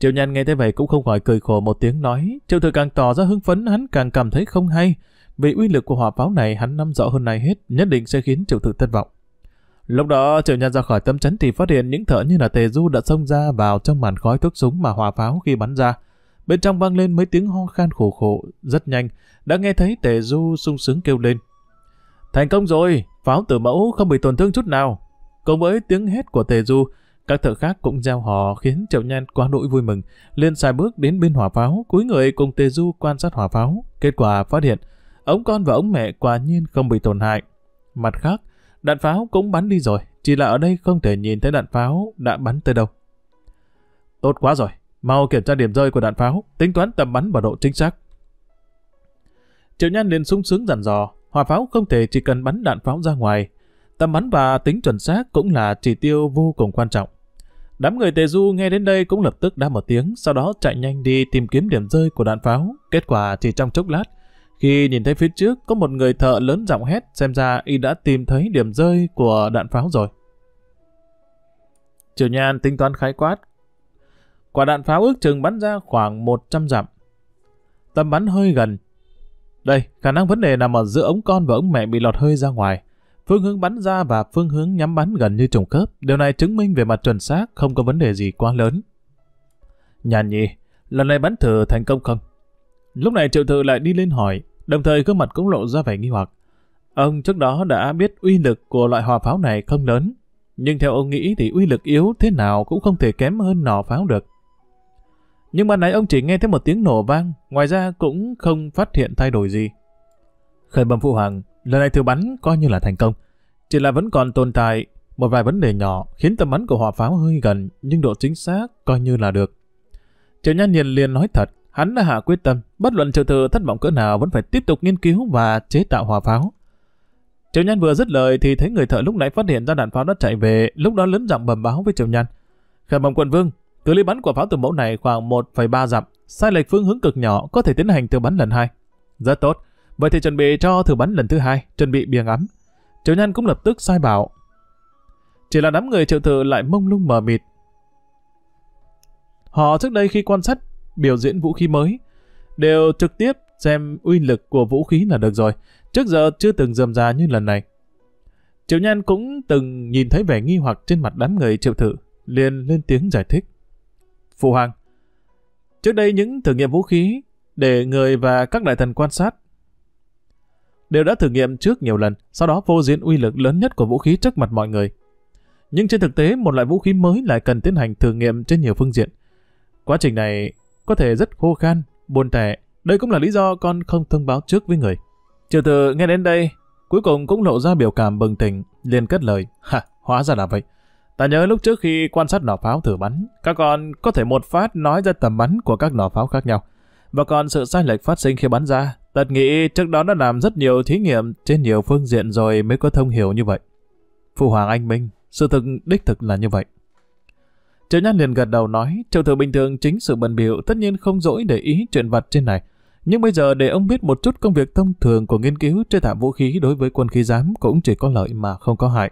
Triệu Nhan nghe thế vậy cũng không khỏi cười khổ một tiếng nói. Triệu Thự càng tỏ ra hưng phấn, hắn càng cảm thấy không hay, vì uy lực của hỏa pháo này hắn nắm rõ hơn này hết, nhất định sẽ khiến Triệu Thự thất vọng. Lúc đó Triệu Nhan ra khỏi tấm chắn thì phát hiện những thợ như là Tề Du đã xông ra vào trong màn khói thuốc súng mà hỏa pháo khi bắn ra. Bên trong vang lên mấy tiếng ho khan khổ khổ, rất nhanh đã nghe thấy Tề Du sung sướng kêu lên. Thành công rồi, pháo tử mẫu không bị tổn thương chút nào. Cùng với tiếng hét của Tề Du, các thợ khác cũng reo hò khiến Triệu Nhan quá đỗi vui mừng, liền xài bước đến bên hỏa pháo, cúi người cùng Tề Du quan sát hỏa pháo. Kết quả phát hiện, ống con và ống mẹ quả nhiên không bị tổn hại. Mặt khác, đạn pháo cũng bắn đi rồi, chỉ là ở đây không thể nhìn thấy đạn pháo đã bắn tới đâu. Tốt quá rồi, mau kiểm tra điểm rơi của đạn pháo, tính toán tầm bắn và độ chính xác. Triệu Nhan liền sung sướng dặn dò, Hỏa pháo không thể chỉ cần bắn đạn pháo ra ngoài, tầm bắn và tính chuẩn xác cũng là chỉ tiêu vô cùng quan trọng. Đám người Tề Du nghe đến đây cũng lập tức đáp một tiếng, sau đó chạy nhanh đi tìm kiếm điểm rơi của đạn pháo. Kết quả chỉ trong chốc lát, khi nhìn thấy phía trước có một người thợ lớn giọng hét, xem ra y đã tìm thấy điểm rơi của đạn pháo rồi. Triệu Nhan tính toán khái quát, quả đạn pháo ước chừng bắn ra khoảng một trăm dặm. Tầm bắn hơi gần. Đây, khả năng vấn đề nằm ở giữa ống con và ống mẹ bị lọt hơi ra ngoài. Phương hướng bắn ra và phương hướng nhắm bắn gần như trùng khớp. Điều này chứng minh về mặt chuẩn xác không có vấn đề gì quá lớn. Nhàn nhỉ, lần này bắn thử thành công không? Lúc này Triệu Thự lại đi lên hỏi, đồng thời gương mặt cũng lộ ra vẻ nghi hoặc. Ông trước đó đã biết uy lực của loại hỏa pháo này không lớn, nhưng theo ông nghĩ thì uy lực yếu thế nào cũng không thể kém hơn nỏ pháo được. Nhưng ban nãy ông chỉ nghe thấy một tiếng nổ vang, ngoài ra cũng không phát hiện thay đổi gì. Khởi bẩm phụ hoàng, lần này thử bắn coi như là thành công. Chỉ là vẫn còn tồn tại một vài vấn đề nhỏ khiến tầm bắn của hỏa pháo hơi gần, nhưng độ chính xác coi như là được. Triệu Nhan Nhiên liền nói thật, hắn đã hạ quyết tâm, bất luận Triệu Thự thất vọng cỡ nào vẫn phải tiếp tục nghiên cứu và chế tạo hỏa pháo. Triệu Nhan vừa dứt lời thì thấy người thợ lúc nãy phát hiện ra đạn pháo đã chạy về, lúc đó lớn giọng bẩm báo với Triệu Nhan. Khởi bẩm quận vương, cự ly bắn của pháo từ mẫu này khoảng một phẩy ba dặm, sai lệch phương hướng cực nhỏ, có thể tiến hành thử bắn lần hai. Rất tốt, vậy thì chuẩn bị cho thử bắn lần thứ hai, chuẩn bị bìa ngắm. Triệu Nhan cũng lập tức sai bảo. Chỉ là đám người Triệu Thự lại mông lung mờ mịt. Họ trước đây khi quan sát biểu diễn vũ khí mới đều trực tiếp xem uy lực của vũ khí là được rồi, trước giờ chưa từng rườm rà như lần này. Triệu Nhan cũng từng nhìn thấy vẻ nghi hoặc trên mặt đám người Triệu Thự, liền lên tiếng giải thích. Phụ hoàng, trước đây những thử nghiệm vũ khí để người và các đại thần quan sát đều đã thử nghiệm trước nhiều lần, sau đó phô diễn uy lực lớn nhất của vũ khí trước mặt mọi người. Nhưng trên thực tế, một loại vũ khí mới lại cần tiến hành thử nghiệm trên nhiều phương diện. Quá trình này có thể rất khô khan, buồn tẻ. Đây cũng là lý do con không thông báo trước với người. Triệu Thự nghe đến đây, cuối cùng cũng lộ ra biểu cảm bừng tỉnh, liền cất lời. Ha, hóa ra là vậy. Ta nhớ lúc trước khi quan sát nỏ pháo thử bắn, các con có thể một phát nói ra tầm bắn của các nỏ pháo khác nhau. Và còn sự sai lệch phát sinh khi bắn ra, tật nghĩ trước đó đã làm rất nhiều thí nghiệm trên nhiều phương diện rồi mới có thông hiểu như vậy. Phụ hoàng anh minh, sự thực đích thực là như vậy. Triệu Nhan liền gật đầu nói, Triệu Thự bình thường chính sự bận bịu, tất nhiên không dỗi để ý chuyện vặt trên này. Nhưng bây giờ để ông biết một chút công việc thông thường của nghiên cứu chế tạo vũ khí đối với quân khí giám cũng chỉ có lợi mà không có hại.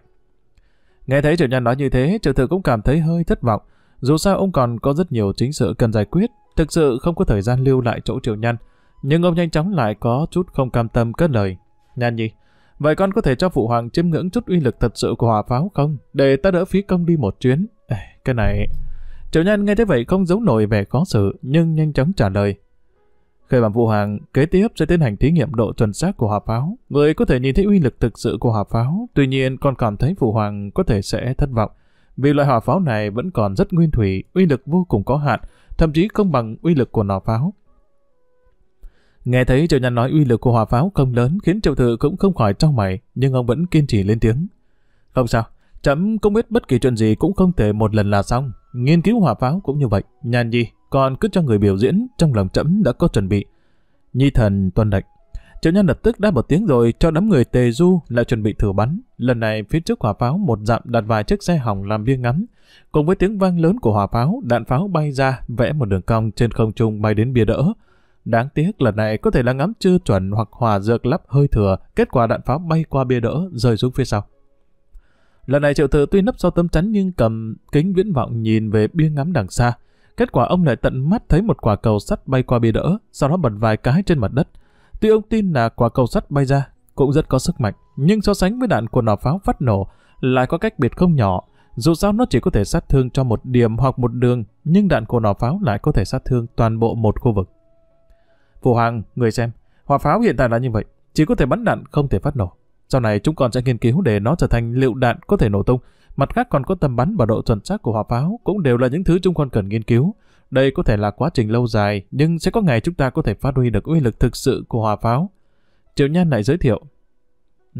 Nghe thấy Triệu Nhan nói như thế, Triệu Thự cũng cảm thấy hơi thất vọng. Dù sao ông còn có rất nhiều chính sự cần giải quyết, thực sự không có thời gian lưu lại chỗ Triệu Nhan. Nhưng ông nhanh chóng lại có chút không cam tâm cất lời. Nhan nhi, vậy con có thể cho phụ hoàng chiêm ngưỡng chút uy lực thật sự của hỏa pháo không? Để ta đỡ phí công đi một chuyến. Cái này... Triệu Nhan nghe thế vậy không giấu nổi vẻ khó xử, nhưng nhanh chóng trả lời. Khởi bẩm phụ hoàng, kế tiếp sẽ tiến hành thí nghiệm độ chuẩn xác của hỏa pháo. Người có thể nhìn thấy uy lực thực sự của hỏa pháo, tuy nhiên con cảm thấy phụ hoàng có thể sẽ thất vọng. Vì loại hỏa pháo này vẫn còn rất nguyên thủy, uy lực vô cùng có hạn, thậm chí không bằng uy lực của nỏ pháo. Nghe thấy Triệu Nhan nói uy lực của hỏa pháo không lớn khiến Triệu Thự cũng không khỏi chau mày, nhưng ông vẫn kiên trì lên tiếng. Không sao, trẫm cũng biết bất kỳ chuyện gì cũng không thể một lần là xong. Nghiên cứu hỏa pháo cũng như vậy. Nhan nhi, còn cứ cho người biểu diễn, trong lòng trẫm đã có chuẩn bị. Nhi thần tuân lệnh. Triệu Nhan lập tức đáp một tiếng rồi cho đám người Tề Du lại chuẩn bị thử bắn. Lần này phía trước hỏa pháo một dặm đặt vài chiếc xe hỏng làm bia ngắm. Cùng với tiếng vang lớn của hỏa pháo, đạn pháo bay ra vẽ một đường cong trên không trung bay đến bia đỡ. Đáng tiếc lần này có thể là ngắm chưa chuẩn hoặc hỏa dược lắp hơi thừa, kết quả đạn pháo bay qua bia đỡ rơi xuống phía sau. Lần này Triệu Thự tuy nấp sau tấm chắn nhưng cầm kính viễn vọng nhìn về bia ngắm đằng xa. Kết quả ông lại tận mắt thấy một quả cầu sắt bay qua bia đỡ, sau đó bật vài cái trên mặt đất. Tuy ông tin là quả cầu sắt bay ra cũng rất có sức mạnh, nhưng so sánh với đạn của nỏ pháo phát nổ lại có cách biệt không nhỏ. Dù sao nó chỉ có thể sát thương cho một điểm hoặc một đường, nhưng đạn của nỏ pháo lại có thể sát thương toàn bộ một khu vực. Phụ hoàng, người xem, hỏa pháo hiện tại là như vậy, chỉ có thể bắn đạn không thể phát nổ. Sau này chúng con sẽ nghiên cứu để nó trở thành lựu đạn có thể nổ tung. Mặt khác còn có tầm bắn và độ chuẩn xác của hỏa pháo cũng đều là những thứ chúng con cần nghiên cứu. Đây có thể là quá trình lâu dài, nhưng sẽ có ngày chúng ta có thể phát huy được uy lực thực sự của hỏa pháo. Triệu Nhan lại giới thiệu.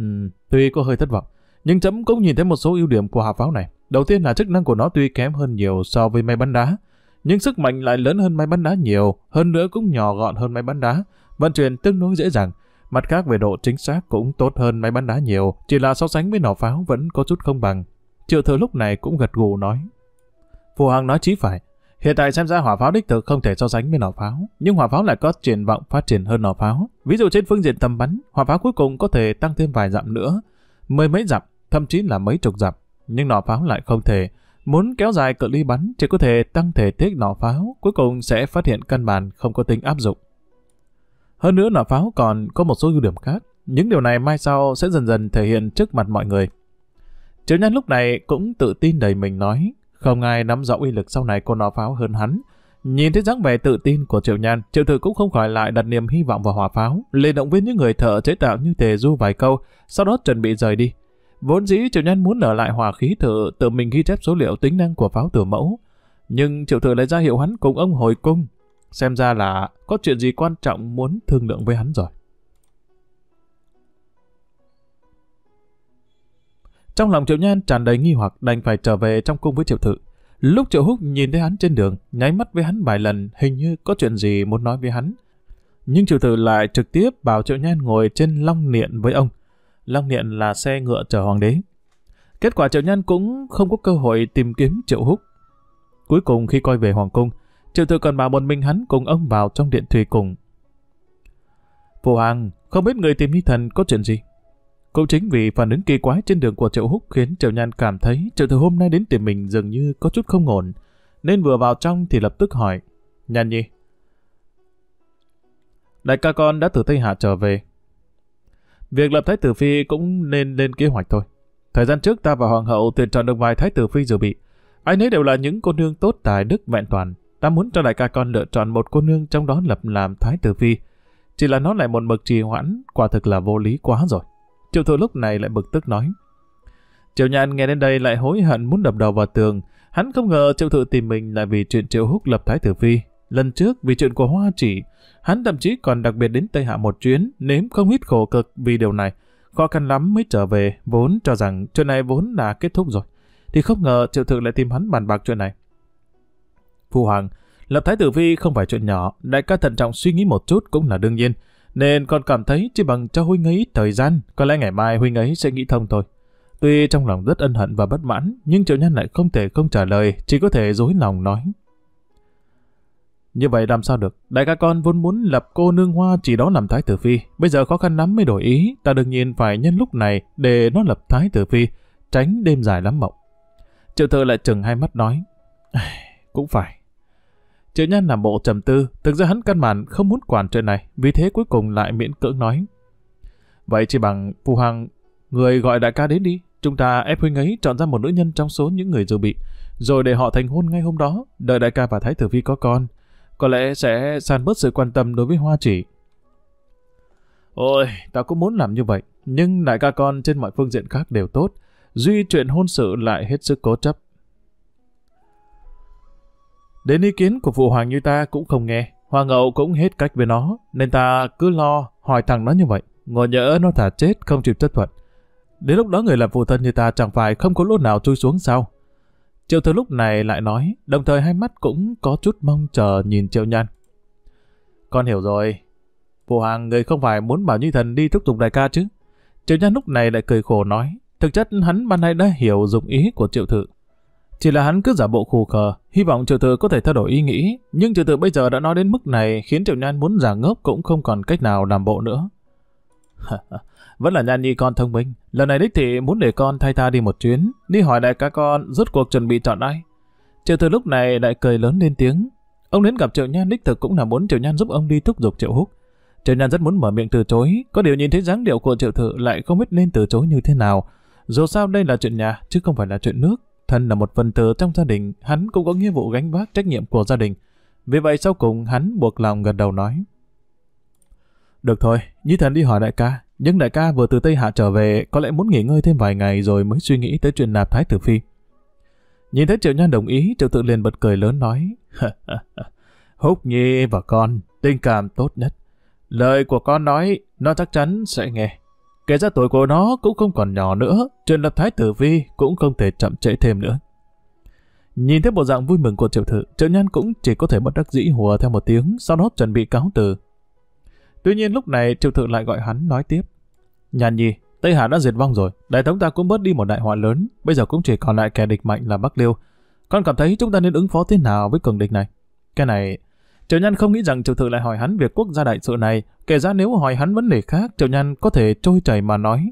Uhm, tuy có hơi thất vọng, nhưng chấm cũng nhìn thấy một số ưu điểm của hỏa pháo này. Đầu tiên là chức năng của nó tuy kém hơn nhiều so với máy bắn đá, nhưng sức mạnh lại lớn hơn máy bắn đá nhiều, hơn nữa cũng nhỏ gọn hơn máy bắn đá, vận chuyển tương đối dễ dàng. Mặt khác về độ chính xác cũng tốt hơn máy bắn đá nhiều, chỉ là so sánh với nỏ pháo vẫn có chút không bằng. Triệu Thự lúc này cũng gật gù nói. Phù Hằng nói chí phải, hiện tại xem ra hỏa pháo đích thực không thể so sánh với nỏ pháo, nhưng hỏa pháo lại có triển vọng phát triển hơn nỏ pháo. Ví dụ trên phương diện tầm bắn, hỏa pháo cuối cùng có thể tăng thêm vài dặm nữa, mười mấy dặm, thậm chí là mấy chục dặm, nhưng nỏ pháo lại không thể. Muốn kéo dài cự ly bắn chỉ có thể tăng thể tích nỏ pháo, cuối cùng sẽ phát hiện căn bản không có tính áp dụng. Hơn nữa nỏ pháo còn có một số ưu điểm khác, những điều này mai sau sẽ dần dần thể hiện trước mặt mọi người. Triệu Nhan lúc này cũng tự tin đầy mình nói, không ai nắm rõ uy lực sau này của nỏ pháo hơn hắn. Nhìn thấy dáng vẻ tự tin của Triệu Nhan, Triệu Thự cũng không khỏi lại đặt niềm hy vọng vào hỏa pháo, liền động viên những người thợ chế tạo như Tề Du vài câu, sau đó chuẩn bị rời đi. Vốn dĩ Triệu Nhan muốn ở lại hỏa khí thử tự mình ghi chép số liệu tính năng của pháo tử mẫu, nhưng Triệu Thự lại ra hiệu hắn cùng ông hồi cung, xem ra là có chuyện gì quan trọng muốn thương lượng với hắn rồi. Trong lòng Triệu Nhan tràn đầy nghi hoặc, đành phải trở về trong cung với Triệu Thự. Lúc Triệu Húc nhìn thấy hắn trên đường, nháy mắt với hắn vài lần, hình như có chuyện gì muốn nói với hắn, nhưng Triệu Thự lại trực tiếp bảo Triệu Nhan ngồi trên long niện với ông. Long niện là xe ngựa chở hoàng đế. Kết quả Triệu Nhan cũng không có cơ hội tìm kiếm Triệu Húc. Cuối cùng khi quay về hoàng cung, Triệu Thự còn bảo một mình hắn cùng ông vào trong điện thủy cùng. Phụ hoàng, không biết người tìm Nhi Thần có chuyện gì? Cũng chính vì phản ứng kỳ quái trên đường của Triệu Húc khiến Triệu Nhan cảm thấy Triệu Thự hôm nay đến tìm mình dường như có chút không ổn, nên vừa vào trong thì lập tức hỏi. Nhan Nhi, đại ca con đã từ Tây Hạ trở về. Việc lập thái tử phi cũng nên lên kế hoạch thôi. Thời gian trước ta và hoàng hậu tuyển chọn được vài thái tử phi dự bị, anh ấy đều là những cô nương tốt tài đức vẹn toàn. Ta muốn cho đại ca con lựa chọn một cô nương trong đó lập làm thái tử phi, chỉ là nó lại một mực trì hoãn, quả thực là vô lý quá rồi. Triệu Thự lúc này lại bực tức nói. Triệu Nhan nghe đến đây lại hối hận muốn đập đầu vào tường. Hắn không ngờ Triệu Thự tìm mình là vì chuyện Triệu Húc lập thái tử phi. Lần trước vì chuyện của Hoa Chỉ, hắn thậm chí còn đặc biệt đến Tây Hạ một chuyến, nếm không ít khổ cực vì điều này. Khó khăn lắm mới trở về, vốn cho rằng chuyện này vốn là kết thúc rồi, thì không ngờ Triệu Thự lại tìm hắn bàn bạc chuyện này. Phu hoàng, lập thái tử phi không phải chuyện nhỏ, đại ca thận trọng suy nghĩ một chút cũng là đương nhiên, nên con cảm thấy chỉ bằng cho huynh ấy thời gian, có lẽ ngày mai huynh ấy sẽ nghĩ thông thôi. Tuy trong lòng rất ân hận và bất mãn, nhưng Triệu Nhan lại không thể không trả lời, chỉ có thể dối lòng nói. Như vậy làm sao được, đại ca con vốn muốn lập cô nương Hoa Chỉ đó làm thái tử phi, bây giờ khó khăn lắm mới đổi ý, ta đương nhiên phải nhân lúc này để nó lập thái tử phi, tránh đêm dài lắm mộng. Triệu Thự lại chừng hai mắt nói. Cũng phải. Triệu Nhan làm bộ trầm tư, thực ra hắn căn bản không muốn quản chuyện này, vì thế cuối cùng lại miễn cưỡng nói. Vậy chỉ bằng phu hoàng, người gọi đại ca đến đi, chúng ta ép huynh ấy chọn ra một nữ nhân trong số những người dự bị, rồi để họ thành hôn ngay hôm đó, đợi đại ca và thái tử phi có con, có lẽ sẽ san bớt sự quan tâm đối với Hoa Chỉ. Ôi, ta cũng muốn làm như vậy, nhưng đại ca con trên mọi phương diện khác đều tốt, duy chuyện hôn sự lại hết sức cố chấp. Đến ý kiến của phụ hoàng như ta cũng không nghe, hoàng hậu cũng hết cách với nó, nên ta cứ lo hỏi thằng nó như vậy, ngồi nhỡ nó thả chết không chịu chấp thuận. Đến lúc đó người làm phụ thân như ta chẳng phải không có lỗ nào chui xuống sao? Triệu Thự lúc này lại nói, đồng thời hai mắt cũng có chút mong chờ nhìn Triệu Nhan. Con hiểu rồi, phụ hoàng người không phải muốn bảo Nhi Thần đi thúc giục đại ca chứ? Triệu Nhan lúc này lại cười khổ nói, thực chất hắn ban nay đã hiểu dụng ý của Triệu Thự. Chỉ là hắn cứ giả bộ khù khờ, hy vọng Triệu Thự có thể thay đổi ý nghĩ, nhưng Triệu Thự bây giờ đã nói đến mức này khiến Triệu Nhan muốn giả ngốc cũng không còn cách nào làm bộ nữa. Vẫn là Nhan Nhi con thông minh, lần này đích thị muốn để con thay ta đi một chuyến, đi hỏi đại ca con rốt cuộc chuẩn bị chọn ai. Triệu Thự lúc này lại cười lớn lên tiếng. Ông đến gặp Triệu Nhan đích thực cũng là muốn Triệu Nhan giúp ông đi thúc giục Triệu Húc. Triệu Nhan rất muốn mở miệng từ chối, có điều nhìn thấy dáng điệu của Triệu Thự lại không biết nên từ chối như thế nào. Dù sao đây là chuyện nhà chứ không phải là chuyện nước, thân là một phần tử trong gia đình, hắn cũng có nghĩa vụ gánh vác trách nhiệm của gia đình. Vì vậy sau cùng hắn buộc lòng gật đầu nói. Được thôi, Nhi Thần đi hỏi đại ca, nhưng đại ca vừa từ Tây Hạ trở về, có lẽ muốn nghỉ ngơi thêm vài ngày rồi mới suy nghĩ tới chuyện nạp thái tử phi. Nhìn thấy Triệu Nhan đồng ý, Triệu Thự liền bật cười lớn nói. Húc Nhi và con, tình cảm tốt nhất. Lời của con nói, nó chắc chắn sẽ nghe. Kể ra tuổi của nó cũng không còn nhỏ nữa, chuyện lập thái tử phi cũng không thể chậm trễ thêm nữa. Nhìn thấy bộ dạng vui mừng của Triệu Thự, Triệu Nhan cũng chỉ có thể bất đắc dĩ hùa theo một tiếng, sau đó chuẩn bị cáo từ. Tuy nhiên lúc này Triệu Thự lại gọi hắn nói tiếp. Nhan Nhi, Tây Hạ đã diệt vong rồi, đại tống ta cũng bớt đi một đại họa lớn, bây giờ cũng chỉ còn lại kẻ địch mạnh là Bắc Liêu. Con cảm thấy chúng ta nên ứng phó thế nào với cường địch này? Cái này... Triệu Nhan không nghĩ rằng Triệu Thự lại hỏi hắn việc quốc gia đại sự này, kể ra nếu hỏi hắn vấn đề khác, Triệu Nhan có thể trôi chảy mà nói.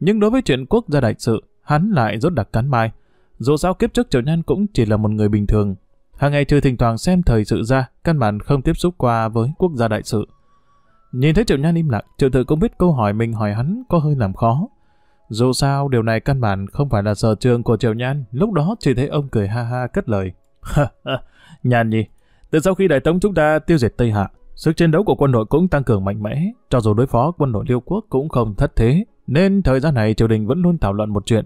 Nhưng đối với chuyện quốc gia đại sự, hắn lại rốt đặc cắn mai. Dù sao kiếp trước Triệu Nhan cũng chỉ là một người bình thường. Hàng ngày trừ thỉnh thoảng xem thời sự ra, căn bản không tiếp xúc qua với quốc gia đại sự. Nhìn thấy Triệu Nhan im lặng, Triệu Thự cũng biết câu hỏi mình hỏi hắn có hơi làm khó. Dù sao điều này căn bản không phải là sở trường của Triệu Nhan, lúc đó chỉ thấy ông cười ha ha cất lời. Nhan Nhi, từ sau khi đại tống chúng ta tiêu diệt Tây Hạ, sức chiến đấu của quân đội cũng tăng cường mạnh mẽ, cho dù đối phó quân đội Liêu Quốc cũng không thất thế, nên thời gian này triều đình vẫn luôn thảo luận một chuyện,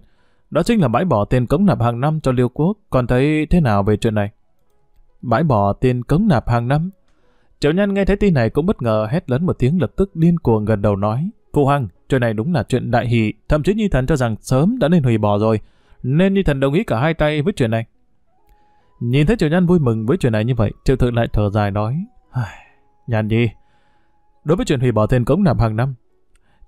đó chính là bãi bỏ tiền cống nạp hàng năm cho Liêu Quốc. Còn thấy thế nào về chuyện này? Bãi bỏ tiền cống nạp hàng năm? Triệu Nhan nghe thấy tin này cũng bất ngờ hét lớn một tiếng, lập tức điên cuồng gần đầu nói: Phụ hoàng, chuyện này đúng là chuyện đại hỷ, thậm chí Nhi Thần cho rằng sớm đã nên hủy bỏ rồi, nên Nhi Thần đồng ý cả hai tay với chuyện này. Nhìn thấy Triệu Nhan vui mừng với chuyện này như vậy, Triệu Thự lại thở dài nói: Nhan Nhi, đối với chuyện hủy bỏ tiền cống nạp hàng năm,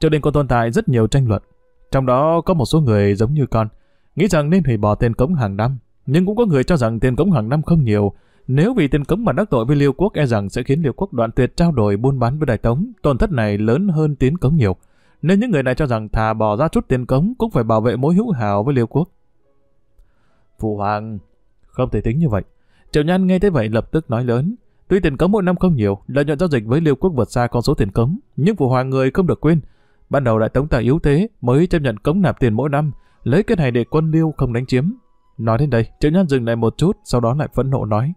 triều đình còn tồn tại rất nhiều tranh luận. Trong đó có một số người giống như con, nghĩ rằng nên hủy bỏ tiền cống hàng năm, nhưng cũng có người cho rằng tiền cống hàng năm không nhiều. Nếu vì tiền cống mà đắc tội với Liêu Quốc, e rằng sẽ khiến Liêu Quốc đoạn tuyệt trao đổi buôn bán với đại tống, tổn thất này lớn hơn tiền cống nhiều. Nên những người này cho rằng thà bỏ ra chút tiền cống cũng phải bảo vệ mối hữu hảo với Liêu Quốc. Phụ hoàng, không thể tính như vậy. Triệu Nhan nghe thế vậy lập tức nói lớn: Tuy tiền cống mỗi năm không nhiều, lợi nhuận giao dịch với Liêu Quốc vượt xa con số tiền cống, nhưng phụ hoàng người không được quên, ban đầu đại tống ta yếu thế mới chấp nhận cống nạp tiền mỗi năm, lấy cái này để quân Liêu không đánh chiếm. Nói đến đây, Triệu Nhan dừng lại một chút, sau đó lại phẫn nộ nói: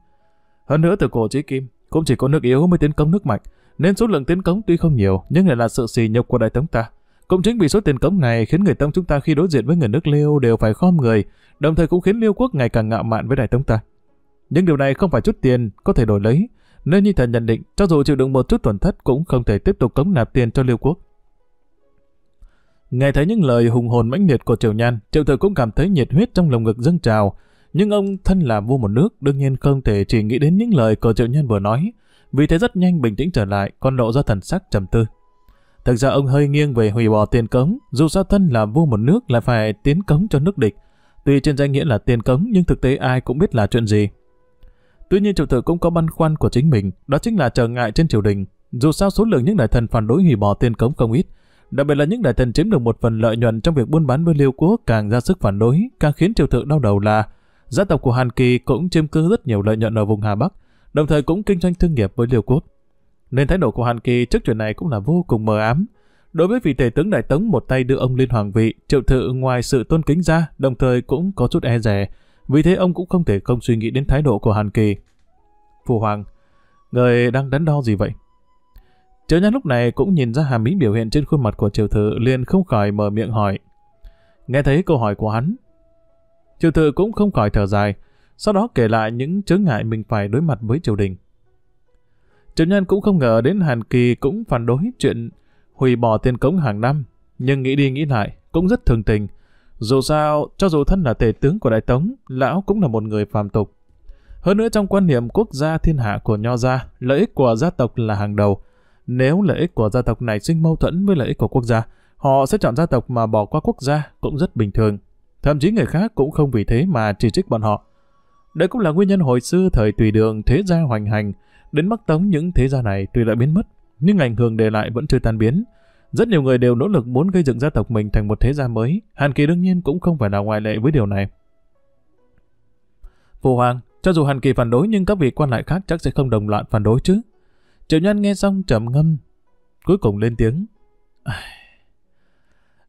Hơn nữa từ cổ chí kim, cũng chỉ có nước yếu mới tiến cống nước mạnh, nên số lượng tiến cống tuy không nhiều, nhưng lại là sự sỉ nhục của đại tống ta. Cũng chính vì số tiền cống này khiến người tông chúng ta khi đối diện với người nước Liêu đều phải khom người, đồng thời cũng khiến Liêu Quốc ngày càng ngạo mạn với đại tống ta. Nhưng điều này không phải chút tiền có thể đổi lấy, nên Nhi Thần nhận định cho dù chịu đựng một chút tổn thất cũng không thể tiếp tục cống nạp tiền cho Liêu Quốc. Nghe thấy những lời hùng hồn mãnh liệt của Triệu Nhan, Triệu Thự cũng cảm thấy nhiệt huyết trong lồng ngực dâng trào. Nhưng ông thân là vua một nước, đương nhiên không thể chỉ nghĩ đến những lời của Triệu Nhan vừa nói, vì thế rất nhanh bình tĩnh trở lại, còn lộ ra thần sắc trầm tư. Thực ra ông hơi nghiêng về hủy bỏ tiền cống, dù sao thân là vua một nước lại phải tiến cống cho nước địch. Tuy trên danh nghĩa là tiền cống, nhưng thực tế ai cũng biết là chuyện gì. Tuy nhiên Triệu Thự cũng có băn khoăn của chính mình, đó chính là trở ngại trên triều đình. Dù sao số lượng những đại thần phản đối hủy bỏ tiền cống không ít, đặc biệt là những đại thần chiếm được một phần lợi nhuận trong việc buôn bán với Liêu Quốc càng ra sức phản đối, càng khiến Triệu Thự đau đầu là gia tộc của Hàn Kỳ cũng chiếm cứ rất nhiều lợi nhuận ở vùng Hà Bắc, đồng thời cũng kinh doanh thương nghiệp với Liêu Quốc. Nên thái độ của Hàn Kỳ trước chuyện này cũng là vô cùng mờ ám. Đối với vị tể tướng đại tống một tay đưa ông lên hoàng vị, Triệu Thự ngoài sự tôn kính ra, đồng thời cũng có chút e dè, vì thế ông cũng không thể không suy nghĩ đến thái độ của Hàn Kỳ. Phụ hoàng, người đang đắn đo gì vậy? Triệu Nhan lúc này cũng nhìn ra hàm ý biểu hiện trên khuôn mặt của Triệu Thự, liền không khỏi mở miệng hỏi. Nghe thấy câu hỏi của hắn, Triệu Thự cũng không khỏi thở dài, sau đó kể lại những chướng ngại mình phải đối mặt với triều đình. Triệu Nhan cũng không ngờ đến Hàn Kỳ cũng phản đối chuyện hủy bỏ tiền cống hàng năm, nhưng nghĩ đi nghĩ lại cũng rất thường tình. Dù sao, cho dù thân là tể tướng của đại tống, lão cũng là một người phàm tục. Hơn nữa trong quan niệm quốc gia thiên hạ của Nho gia, lợi ích của gia tộc là hàng đầu. Nếu lợi ích của gia tộc này sinh mâu thuẫn với lợi ích của quốc gia, họ sẽ chọn gia tộc mà bỏ qua quốc gia cũng rất bình thường. Thậm chí người khác cũng không vì thế mà chỉ trích bọn họ. Đây cũng là nguyên nhân hồi xưa thời Tùy Đường thế gia hoành hành, đến Bắc Tống những thế gia này tuy đã biến mất, nhưng ảnh hưởng để lại vẫn chưa tan biến. Rất nhiều người đều nỗ lực muốn gây dựng gia tộc mình thành một thế gia mới, Hàn Kỳ đương nhiên cũng không phải là ngoại lệ với điều này. Phụ hoàng, cho dù Hàn Kỳ phản đối nhưng các vị quan lại khác chắc sẽ không đồng loạt phản đối chứ? Triệu Nhan nghe xong trầm ngâm, cuối cùng lên tiếng.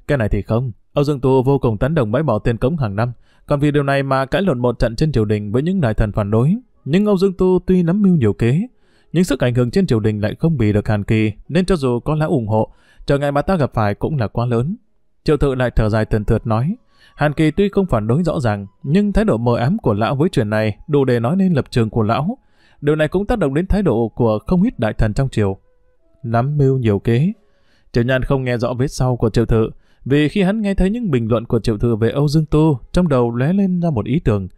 Cái này thì không. Âu Dương Tu vô cùng tán đồng bãi bỏ tiền cống hàng năm, còn vì điều này mà cãi lộn một trận trên triều đình với những đại thần phản đối. Nhưng Âu Dương Tu tuy nắm mưu nhiều kế, nhưng sức ảnh hưởng trên triều đình lại không bị được Hàn Kỳ, nên cho dù có lá ủng hộ, trở ngại mà ta gặp phải cũng là quá lớn. Triệu Thự lại thở dài tần tượt nói, Hàn Kỳ tuy không phản đối rõ ràng, nhưng thái độ mờ ám của lão với chuyện này đủ để nói lên lập trường của lão. Điều này cũng tác động đến thái độ của không ít đại thần trong triều. Nắm mưu nhiều kế. Triệu Nhan không nghe rõ vết sau của Triệu Thự, vì khi hắn nghe thấy những bình luận của Triệu Thự về Âu Dương Tu, trong đầu lóe lên ra một ý tưởng,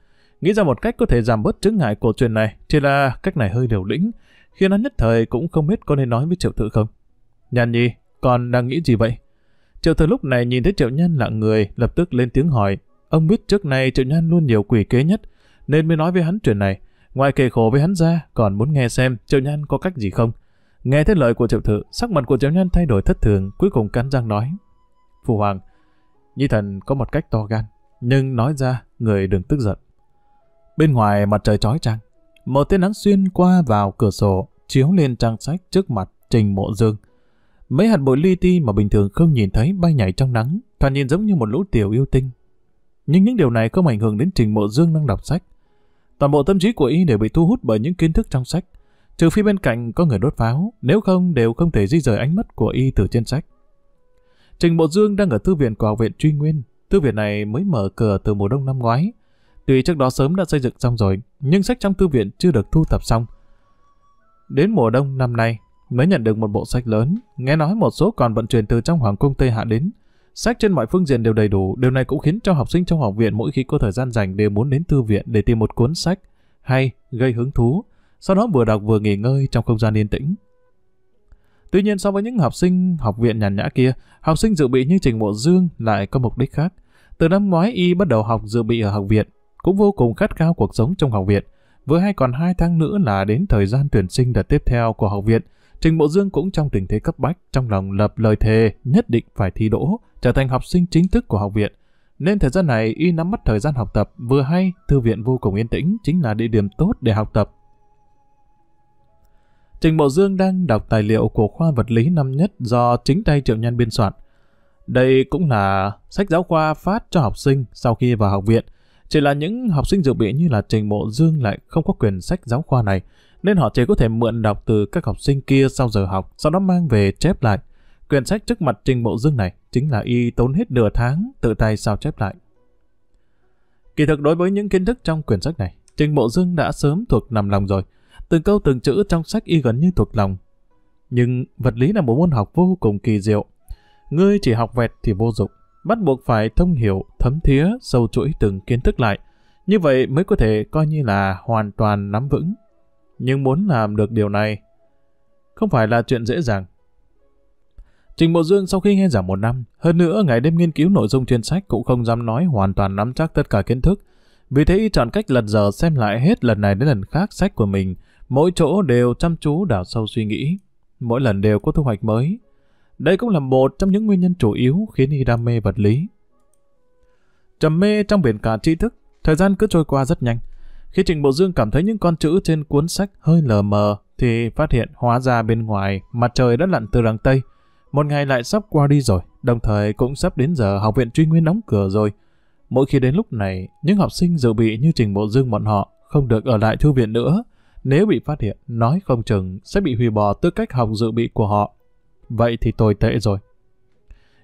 nghĩ ra một cách có thể giảm bớt chướng ngại của chuyện này, chỉ là cách này hơi liều lĩnh, khiến hắn nhất thời cũng không biết có nên nói với Triệu Thự không. Nhan Nhi, con đang nghĩ gì vậy? Triệu Thự lúc này nhìn thấy Triệu Nhan lặng người, lập tức lên tiếng hỏi. Ông biết trước này Triệu Nhan luôn nhiều quỷ kế nhất, nên mới nói với hắn chuyện này. Ngoài kề khổ với hắn ra, còn muốn nghe xem Triệu Nhan có cách gì không. Nghe thấy lời của Triệu Thự, sắc mặt của Triệu Nhan thay đổi thất thường, cuối cùng cắn răng nói. Phụ hoàng, Nhi thần có một cách to gan, nhưng nói ra người đừng tức giận. Bên ngoài mặt trời chói chang, một tia nắng xuyên qua vào cửa sổ, chiếu lên trang sách trước mặt Trình Mộ Dương. Mấy hạt bụi li ti mà bình thường không nhìn thấy bay nhảy trong nắng, thoạt nhìn giống như một lũ tiểu yêu tinh. Nhưng những điều này không ảnh hưởng đến Trình Mộ Dương đang đọc sách. Toàn bộ tâm trí của y đều bị thu hút bởi những kiến thức trong sách, trừ phi bên cạnh có người đốt pháo, nếu không đều không thể di rời ánh mắt của y từ trên sách. Trình Mộ Dương đang ở thư viện của Học viện Truy Nguyên. Thư viện này mới mở cửa từ mùa đông năm ngoái. Tuy trước đó sớm đã xây dựng xong rồi, nhưng sách trong thư viện chưa được thu thập xong. Đến mùa đông năm nay mới nhận được một bộ sách lớn, nghe nói một số còn vận chuyển từ trong hoàng cung Tây Hạ đến. Sách trên mọi phương diện đều đầy đủ, điều này cũng khiến cho học sinh trong học viện mỗi khi có thời gian rảnh đều muốn đến thư viện để tìm một cuốn sách hay gây hứng thú, sau đó vừa đọc vừa nghỉ ngơi trong không gian yên tĩnh. Tuy nhiên so với những học sinh học viện nhàn nhã kia, học sinh dự bị như Trình Mộ Dương lại có mục đích khác. Từ năm ngoái y bắt đầu học dự bị ở học viện, cũng vô cùng khát khao cuộc sống trong học viện. Vừa hay còn hai tháng nữa là đến thời gian tuyển sinh đợt tiếp theo của học viện. Trình Mộ Dương cũng trong tình thế cấp bách, trong lòng lập lời thề nhất định phải thi đỗ, trở thành học sinh chính thức của học viện. Nên thời gian này y nắm bắt thời gian học tập, vừa hay thư viện vô cùng yên tĩnh chính là địa điểm tốt để học tập. Trình Mộ Dương đang đọc tài liệu của khoa vật lý năm nhất do chính tay Triệu Nhan biên soạn. Đây cũng là sách giáo khoa phát cho học sinh sau khi vào học viện. Chỉ là những học sinh dự bị như là Trình Mộ Dương lại không có quyền sách giáo khoa này, nên họ chỉ có thể mượn đọc từ các học sinh kia sau giờ học, sau đó mang về chép lại. Quyển sách trước mặt Trình Mộ Dương này chính là y tốn hết nửa tháng tự tay sao chép lại. Kỳ thực đối với những kiến thức trong quyển sách này, Trình Mộ Dương đã sớm thuộc nằm lòng rồi. Từng câu từng chữ trong sách y gần như thuộc lòng. Nhưng vật lý là một môn học vô cùng kỳ diệu. Ngươi chỉ học vẹt thì vô dụng, bắt buộc phải thông hiểu, thấm thía, sâu chuỗi từng kiến thức lại. Như vậy mới có thể coi như là hoàn toàn nắm vững. Nhưng muốn làm được điều này không phải là chuyện dễ dàng. Trình Mộ Dương sau khi nghe giảng một năm, hơn nữa ngày đêm nghiên cứu nội dung trên sách cũng không dám nói hoàn toàn nắm chắc tất cả kiến thức. Vì thế y chọn cách lật dở xem lại hết lần này đến lần khác sách của mình. Mỗi chỗ đều chăm chú đào sâu suy nghĩ, mỗi lần đều có thu hoạch mới. Đây cũng là một trong những nguyên nhân chủ yếu khiến y đam mê vật lý. Trầm mê trong biển cả tri thức, thời gian cứ trôi qua rất nhanh. Khi Trình Mộ Dương cảm thấy những con chữ trên cuốn sách hơi lờ mờ, thì phát hiện hóa ra bên ngoài mặt trời đã lặn từ đằng tây. Một ngày lại sắp qua đi rồi, đồng thời cũng sắp đến giờ Học viện Truy Nguyên đóng cửa rồi. Mỗi khi đến lúc này, những học sinh dự bị như Trình Mộ Dương bọn họ không được ở lại thư viện nữa. Nếu bị phát hiện, nói không chừng sẽ bị hủy bỏ tư cách học dự bị của họ. Vậy thì tồi tệ rồi.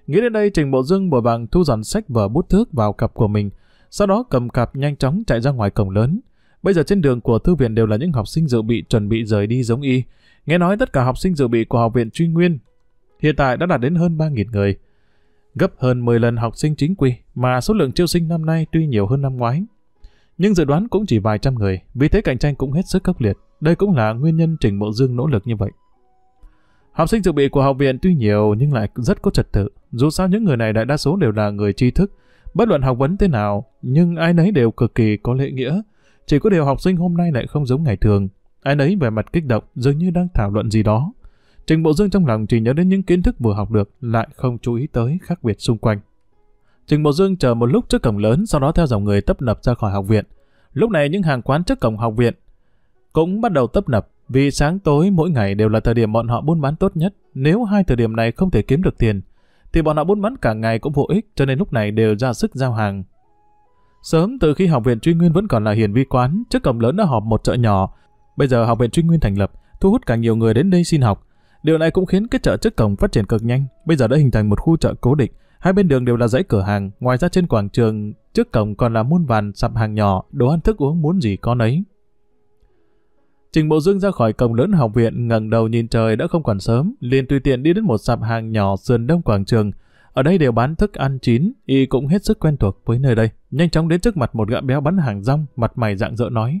Nghĩ đến đây, Trình Mộ Dương bồi bằng thu dọn sách vở bút thước vào cặp của mình, sau đó cầm cặp nhanh chóng chạy ra ngoài cổng lớn. Bây giờ trên đường của thư viện đều là những học sinh dự bị chuẩn bị rời đi giống y. Nghe nói tất cả học sinh dự bị của Học viện Truy Nguyên hiện tại đã đạt đến hơn ba nghìn người, gấp hơn mười lần học sinh chính quy, mà số lượng chiêu sinh năm nay tuy nhiều hơn năm ngoái, nhưng dự đoán cũng chỉ vài trăm người, vì thế cạnh tranh cũng hết sức khốc liệt. Đây cũng là nguyên nhân Trình Mộ Dương nỗ lực như vậy. Học sinh dự bị của học viện tuy nhiều nhưng lại rất có trật tự. Dù sao những người này đại đa số đều là người tri thức, bất luận học vấn thế nào, nhưng ai nấy đều cực kỳ có lễ nghĩa. Chỉ có điều học sinh hôm nay lại không giống ngày thường, ai nấy vẻ mặt kích động dường như đang thảo luận gì đó. Trình Mộ Dương trong lòng chỉ nhớ đến những kiến thức vừa học được, lại không chú ý tới khác biệt xung quanh. Trình Mộ Dương chờ một lúc trước cổng lớn, sau đó theo dòng người tấp nập ra khỏi học viện. Lúc này những hàng quán trước cổng học viện cũng bắt đầu tấp nập, vì sáng tối mỗi ngày đều là thời điểm bọn họ buôn bán tốt nhất. Nếu hai thời điểm này không thể kiếm được tiền, thì bọn họ buôn bán cả ngày cũng vô ích, cho nên lúc này đều ra sức giao hàng. Sớm từ khi Học viện Truy Nguyên vẫn còn là Hiền Vi quán, trước cổng lớn đã họp một chợ nhỏ. Bây giờ Học viện Truy Nguyên thành lập, thu hút càng nhiều người đến đây xin học. Điều này cũng khiến cái chợ trước cổng phát triển cực nhanh, bây giờ đã hình thành một khu chợ cố định. Hai bên đường đều là dãy cửa hàng, ngoài ra trên quảng trường trước cổng còn là muôn vàn sạp hàng nhỏ, đồ ăn thức uống muốn gì có nấy. Trình Mộ Dương ra khỏi cổng lớn học viện, ngẩng đầu nhìn trời đã không còn sớm, liền tùy tiện đi đến một sạp hàng nhỏ sườn đông quảng trường. Ở đây đều bán thức ăn chín, y cũng hết sức quen thuộc với nơi đây, nhanh chóng đến trước mặt một gã béo bán hàng rong, mặt mày rạng rỡ nói: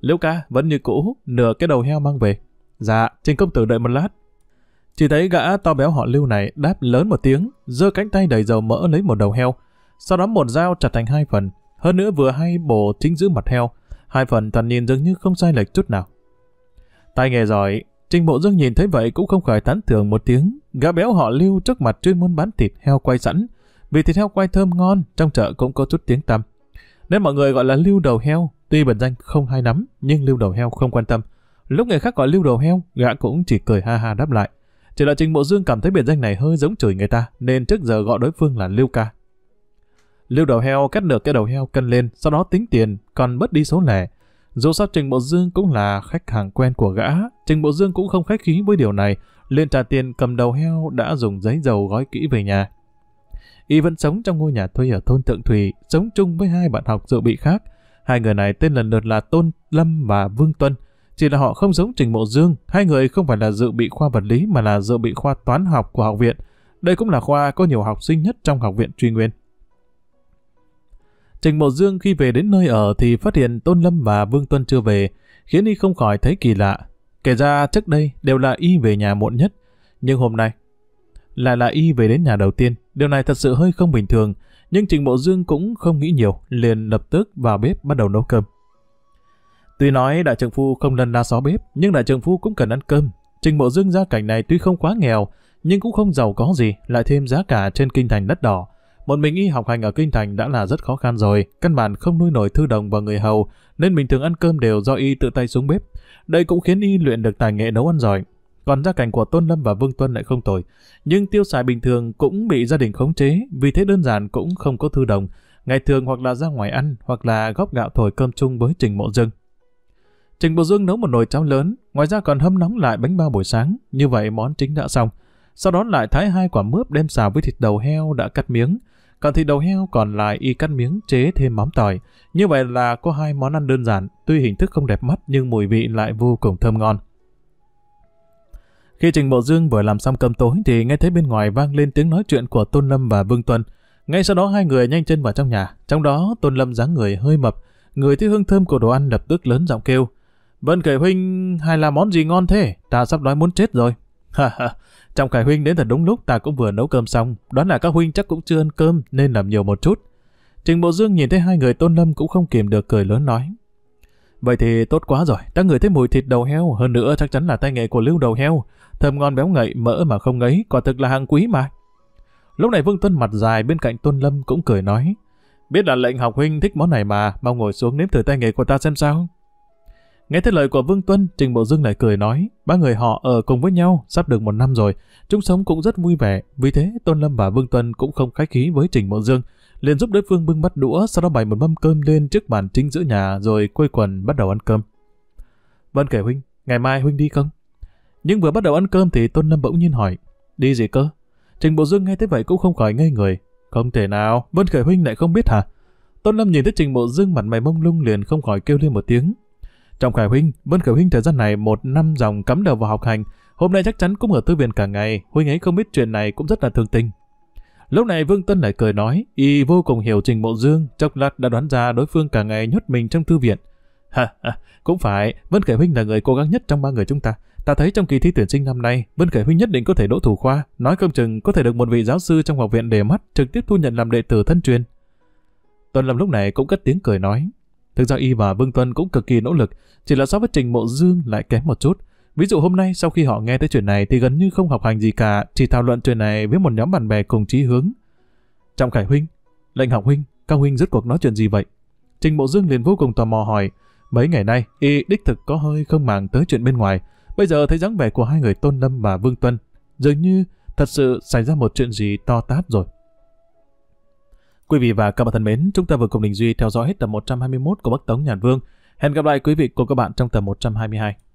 "Liễu ca, vẫn như cũ, nửa cái đầu heo mang về." "Dạ, Trình công tử đợi một lát." Chỉ thấy gã to béo họ Lưu này đáp lớn một tiếng, giơ cánh tay đầy dầu mỡ lấy một đầu heo, sau đó một dao chặt thành hai phần, hơn nữa vừa hay bổ chính giữa mặt heo, hai phần toàn nhìn dường như không sai lệch chút nào. Tay nghề giỏi, Trình Mộ Dương nhìn thấy vậy cũng không khỏi tán thưởng một tiếng. Gã béo họ Lưu trước mặt chuyên môn bán thịt heo quay sẵn, vì thịt heo quay thơm ngon, trong chợ cũng có chút tiếng tăm, nên mọi người gọi là Lưu đầu heo. Tuy bẩn danh không hay lắm, nhưng Lưu đầu heo không quan tâm. Lúc người khác gọi Lưu đầu heo, gã cũng chỉ cười ha ha đáp lại. Chỉ là Trình Mộ Dương cảm thấy biệt danh này hơi giống chửi người ta, nên trước giờ gọi đối phương là Lưu ca. Lưu đầu heo cắt được cái đầu heo cân lên, sau đó tính tiền, còn bớt đi số lẻ. Dù sao Trình Mộ Dương cũng là khách hàng quen của gã, Trình Mộ Dương cũng không khách khí với điều này, liền trả tiền cầm đầu heo đã dùng giấy dầu gói kỹ về nhà. Y vẫn sống trong ngôi nhà thuê ở thôn Thượng Thủy, sống chung với hai bạn học dự bị khác. Hai người này tên lần lượt là Tôn Lâm và Vương Tuân. Chỉ là họ không giống Trình Mộ Dương, hai người không phải là dự bị khoa vật lý mà là dự bị khoa toán học của học viện. Đây cũng là khoa có nhiều học sinh nhất trong học viện Truy Nguyên. Trình Mộ Dương khi về đến nơi ở thì phát hiện Tôn Lâm và Vương Tuân chưa về, khiến y không khỏi thấy kỳ lạ. Kể ra trước đây đều là y về nhà muộn nhất, nhưng hôm nay lại là y về đến nhà đầu tiên. Điều này thật sự hơi không bình thường, nhưng Trình Mộ Dương cũng không nghĩ nhiều, liền lập tức vào bếp bắt đầu nấu cơm. Tuy nói đại trượng phu không lân la xó bếp, nhưng đại trượng phu cũng cần ăn cơm. Trình Mộ Dương gia cảnh này tuy không quá nghèo, nhưng cũng không giàu có gì, lại thêm giá cả trên kinh thành đắt đỏ. Một mình y học hành ở kinh thành đã là rất khó khăn rồi, căn bản không nuôi nổi thư đồng và người hầu, nên bình thường ăn cơm đều do y tự tay xuống bếp. Đây cũng khiến y luyện được tài nghệ nấu ăn giỏi. Còn gia cảnh của Tôn Lâm và Vương Tuân lại không tồi, nhưng tiêu xài bình thường cũng bị gia đình khống chế, vì thế đơn giản cũng không có thư đồng. Ngày thường hoặc là ra ngoài ăn, hoặc là góp gạo thổi cơm chung với Trình Mộ Dương. Trình Mộ Dương nấu một nồi cháo lớn, ngoài ra còn hâm nóng lại bánh bao buổi sáng, như vậy món chính đã xong. Sau đó lại thái hai quả mướp đem xào với thịt đầu heo đã cắt miếng, còn thịt đầu heo còn lại y cắt miếng chế thêm mắm tỏi. Như vậy là có hai món ăn đơn giản, tuy hình thức không đẹp mắt nhưng mùi vị lại vô cùng thơm ngon. Khi Trình Mộ Dương vừa làm xong cơm tối thì nghe thấy bên ngoài vang lên tiếng nói chuyện của Tôn Lâm và Vương Tuân. Ngay sau đó hai người nhanh chân vào trong nhà, trong đó Tôn Lâm dáng người hơi mập, người thấy hương thơm của đồ ăn lập tức lớn giọng kêu: "Vân Khải huynh, hay là món gì ngon thế? Ta sắp đói muốn chết rồi." "Ha ha, Trọng Khải huynh đến thật đúng lúc, ta cũng vừa nấu cơm xong, đoán là các huynh chắc cũng chưa ăn cơm nên làm nhiều một chút." Trình Mộ Dương nhìn thấy hai người Tôn Lâm cũng không kìm được cười lớn nói: "Vậy thì tốt quá rồi, ta ngửi thấy mùi thịt đầu heo, hơn nữa chắc chắn là tay nghề của Lưu đầu heo, thơm ngon béo ngậy, mỡ mà không ngấy, quả thực là hàng quý mà." Lúc này Vương Tuân mặt dài bên cạnh Tôn Lâm cũng cười nói: "Biết là lệnh học huynh thích món này mà, mau ngồi xuống nếm thử tay nghề của ta xem sao." Nghe thấy lời của Vương Tuân, Trình Mộ Dương lại cười nói: "Ba người họ ở cùng với nhau sắp được một năm rồi, chúng sống cũng rất vui vẻ." Vì thế Tôn Lâm và Vương Tuân cũng không khách khí với Trình Mộ Dương, liền giúp đối phương bưng bắt đũa, sau đó bày một mâm cơm lên trước bàn chính giữa nhà rồi quây quần bắt đầu ăn cơm. "Vân Khải huynh, ngày mai huynh đi không?" Nhưng vừa bắt đầu ăn cơm thì Tôn Lâm bỗng nhiên hỏi: "Đi gì cơ?" Trình Mộ Dương nghe thế vậy cũng không khỏi ngây người: "Không thể nào, Vân Khải huynh lại không biết hả?" Tôn Lâm nhìn thấy Trình Mộ Dương mặt mày mông lung liền không khỏi kêu lên một tiếng: "Trọng Khải huynh, Vân Khải huynh thời gian này một năm dòng cắm đầu vào học hành, hôm nay chắc chắn cũng ở thư viện cả ngày, huynh ấy không biết chuyện này cũng rất là thường tình." Lúc này Vương Tuân lại cười nói, y vô cùng hiểu Trình Mộ Dương, chốc lát đã đoán ra đối phương cả ngày nhốt mình trong thư viện. "Ha ha, cũng phải, Vân Khải huynh là người cố gắng nhất trong ba người chúng ta. Ta thấy trong kỳ thi tuyển sinh năm nay, Vân Khải huynh nhất định có thể đỗ thủ khoa, nói không chừng có thể được một vị giáo sư trong học viện để mắt trực tiếp thu nhận làm đệ tử thân truyền." Tuân Lâm lúc này cũng cất tiếng cười nói, thực ra y và Vương Tuân cũng cực kỳ nỗ lực, chỉ là so với Trình Mộ Dương lại kém một chút. Ví dụ hôm nay sau khi họ nghe tới chuyện này thì gần như không học hành gì cả, chỉ thảo luận chuyện này với một nhóm bạn bè cùng chí hướng. "Trọng Khải huynh, lệnh học huynh, các huynh rốt cuộc nói chuyện gì vậy?" Trình Mộ Dương liền vô cùng tò mò hỏi. Mấy ngày nay y đích thực có hơi không màng tới chuyện bên ngoài, bây giờ thấy dáng vẻ của hai người Tôn Lâm và Vương Tuân, dường như thật sự xảy ra một chuyện gì to tát rồi. Quý vị và các bạn thân mến, chúng ta vừa cùng Đình Duy theo dõi hết tập một trăm hai mươi mốt của Bắc Tống Nhàn Vương. Hẹn gặp lại quý vị cùng các bạn trong tập một trăm hai mươi hai.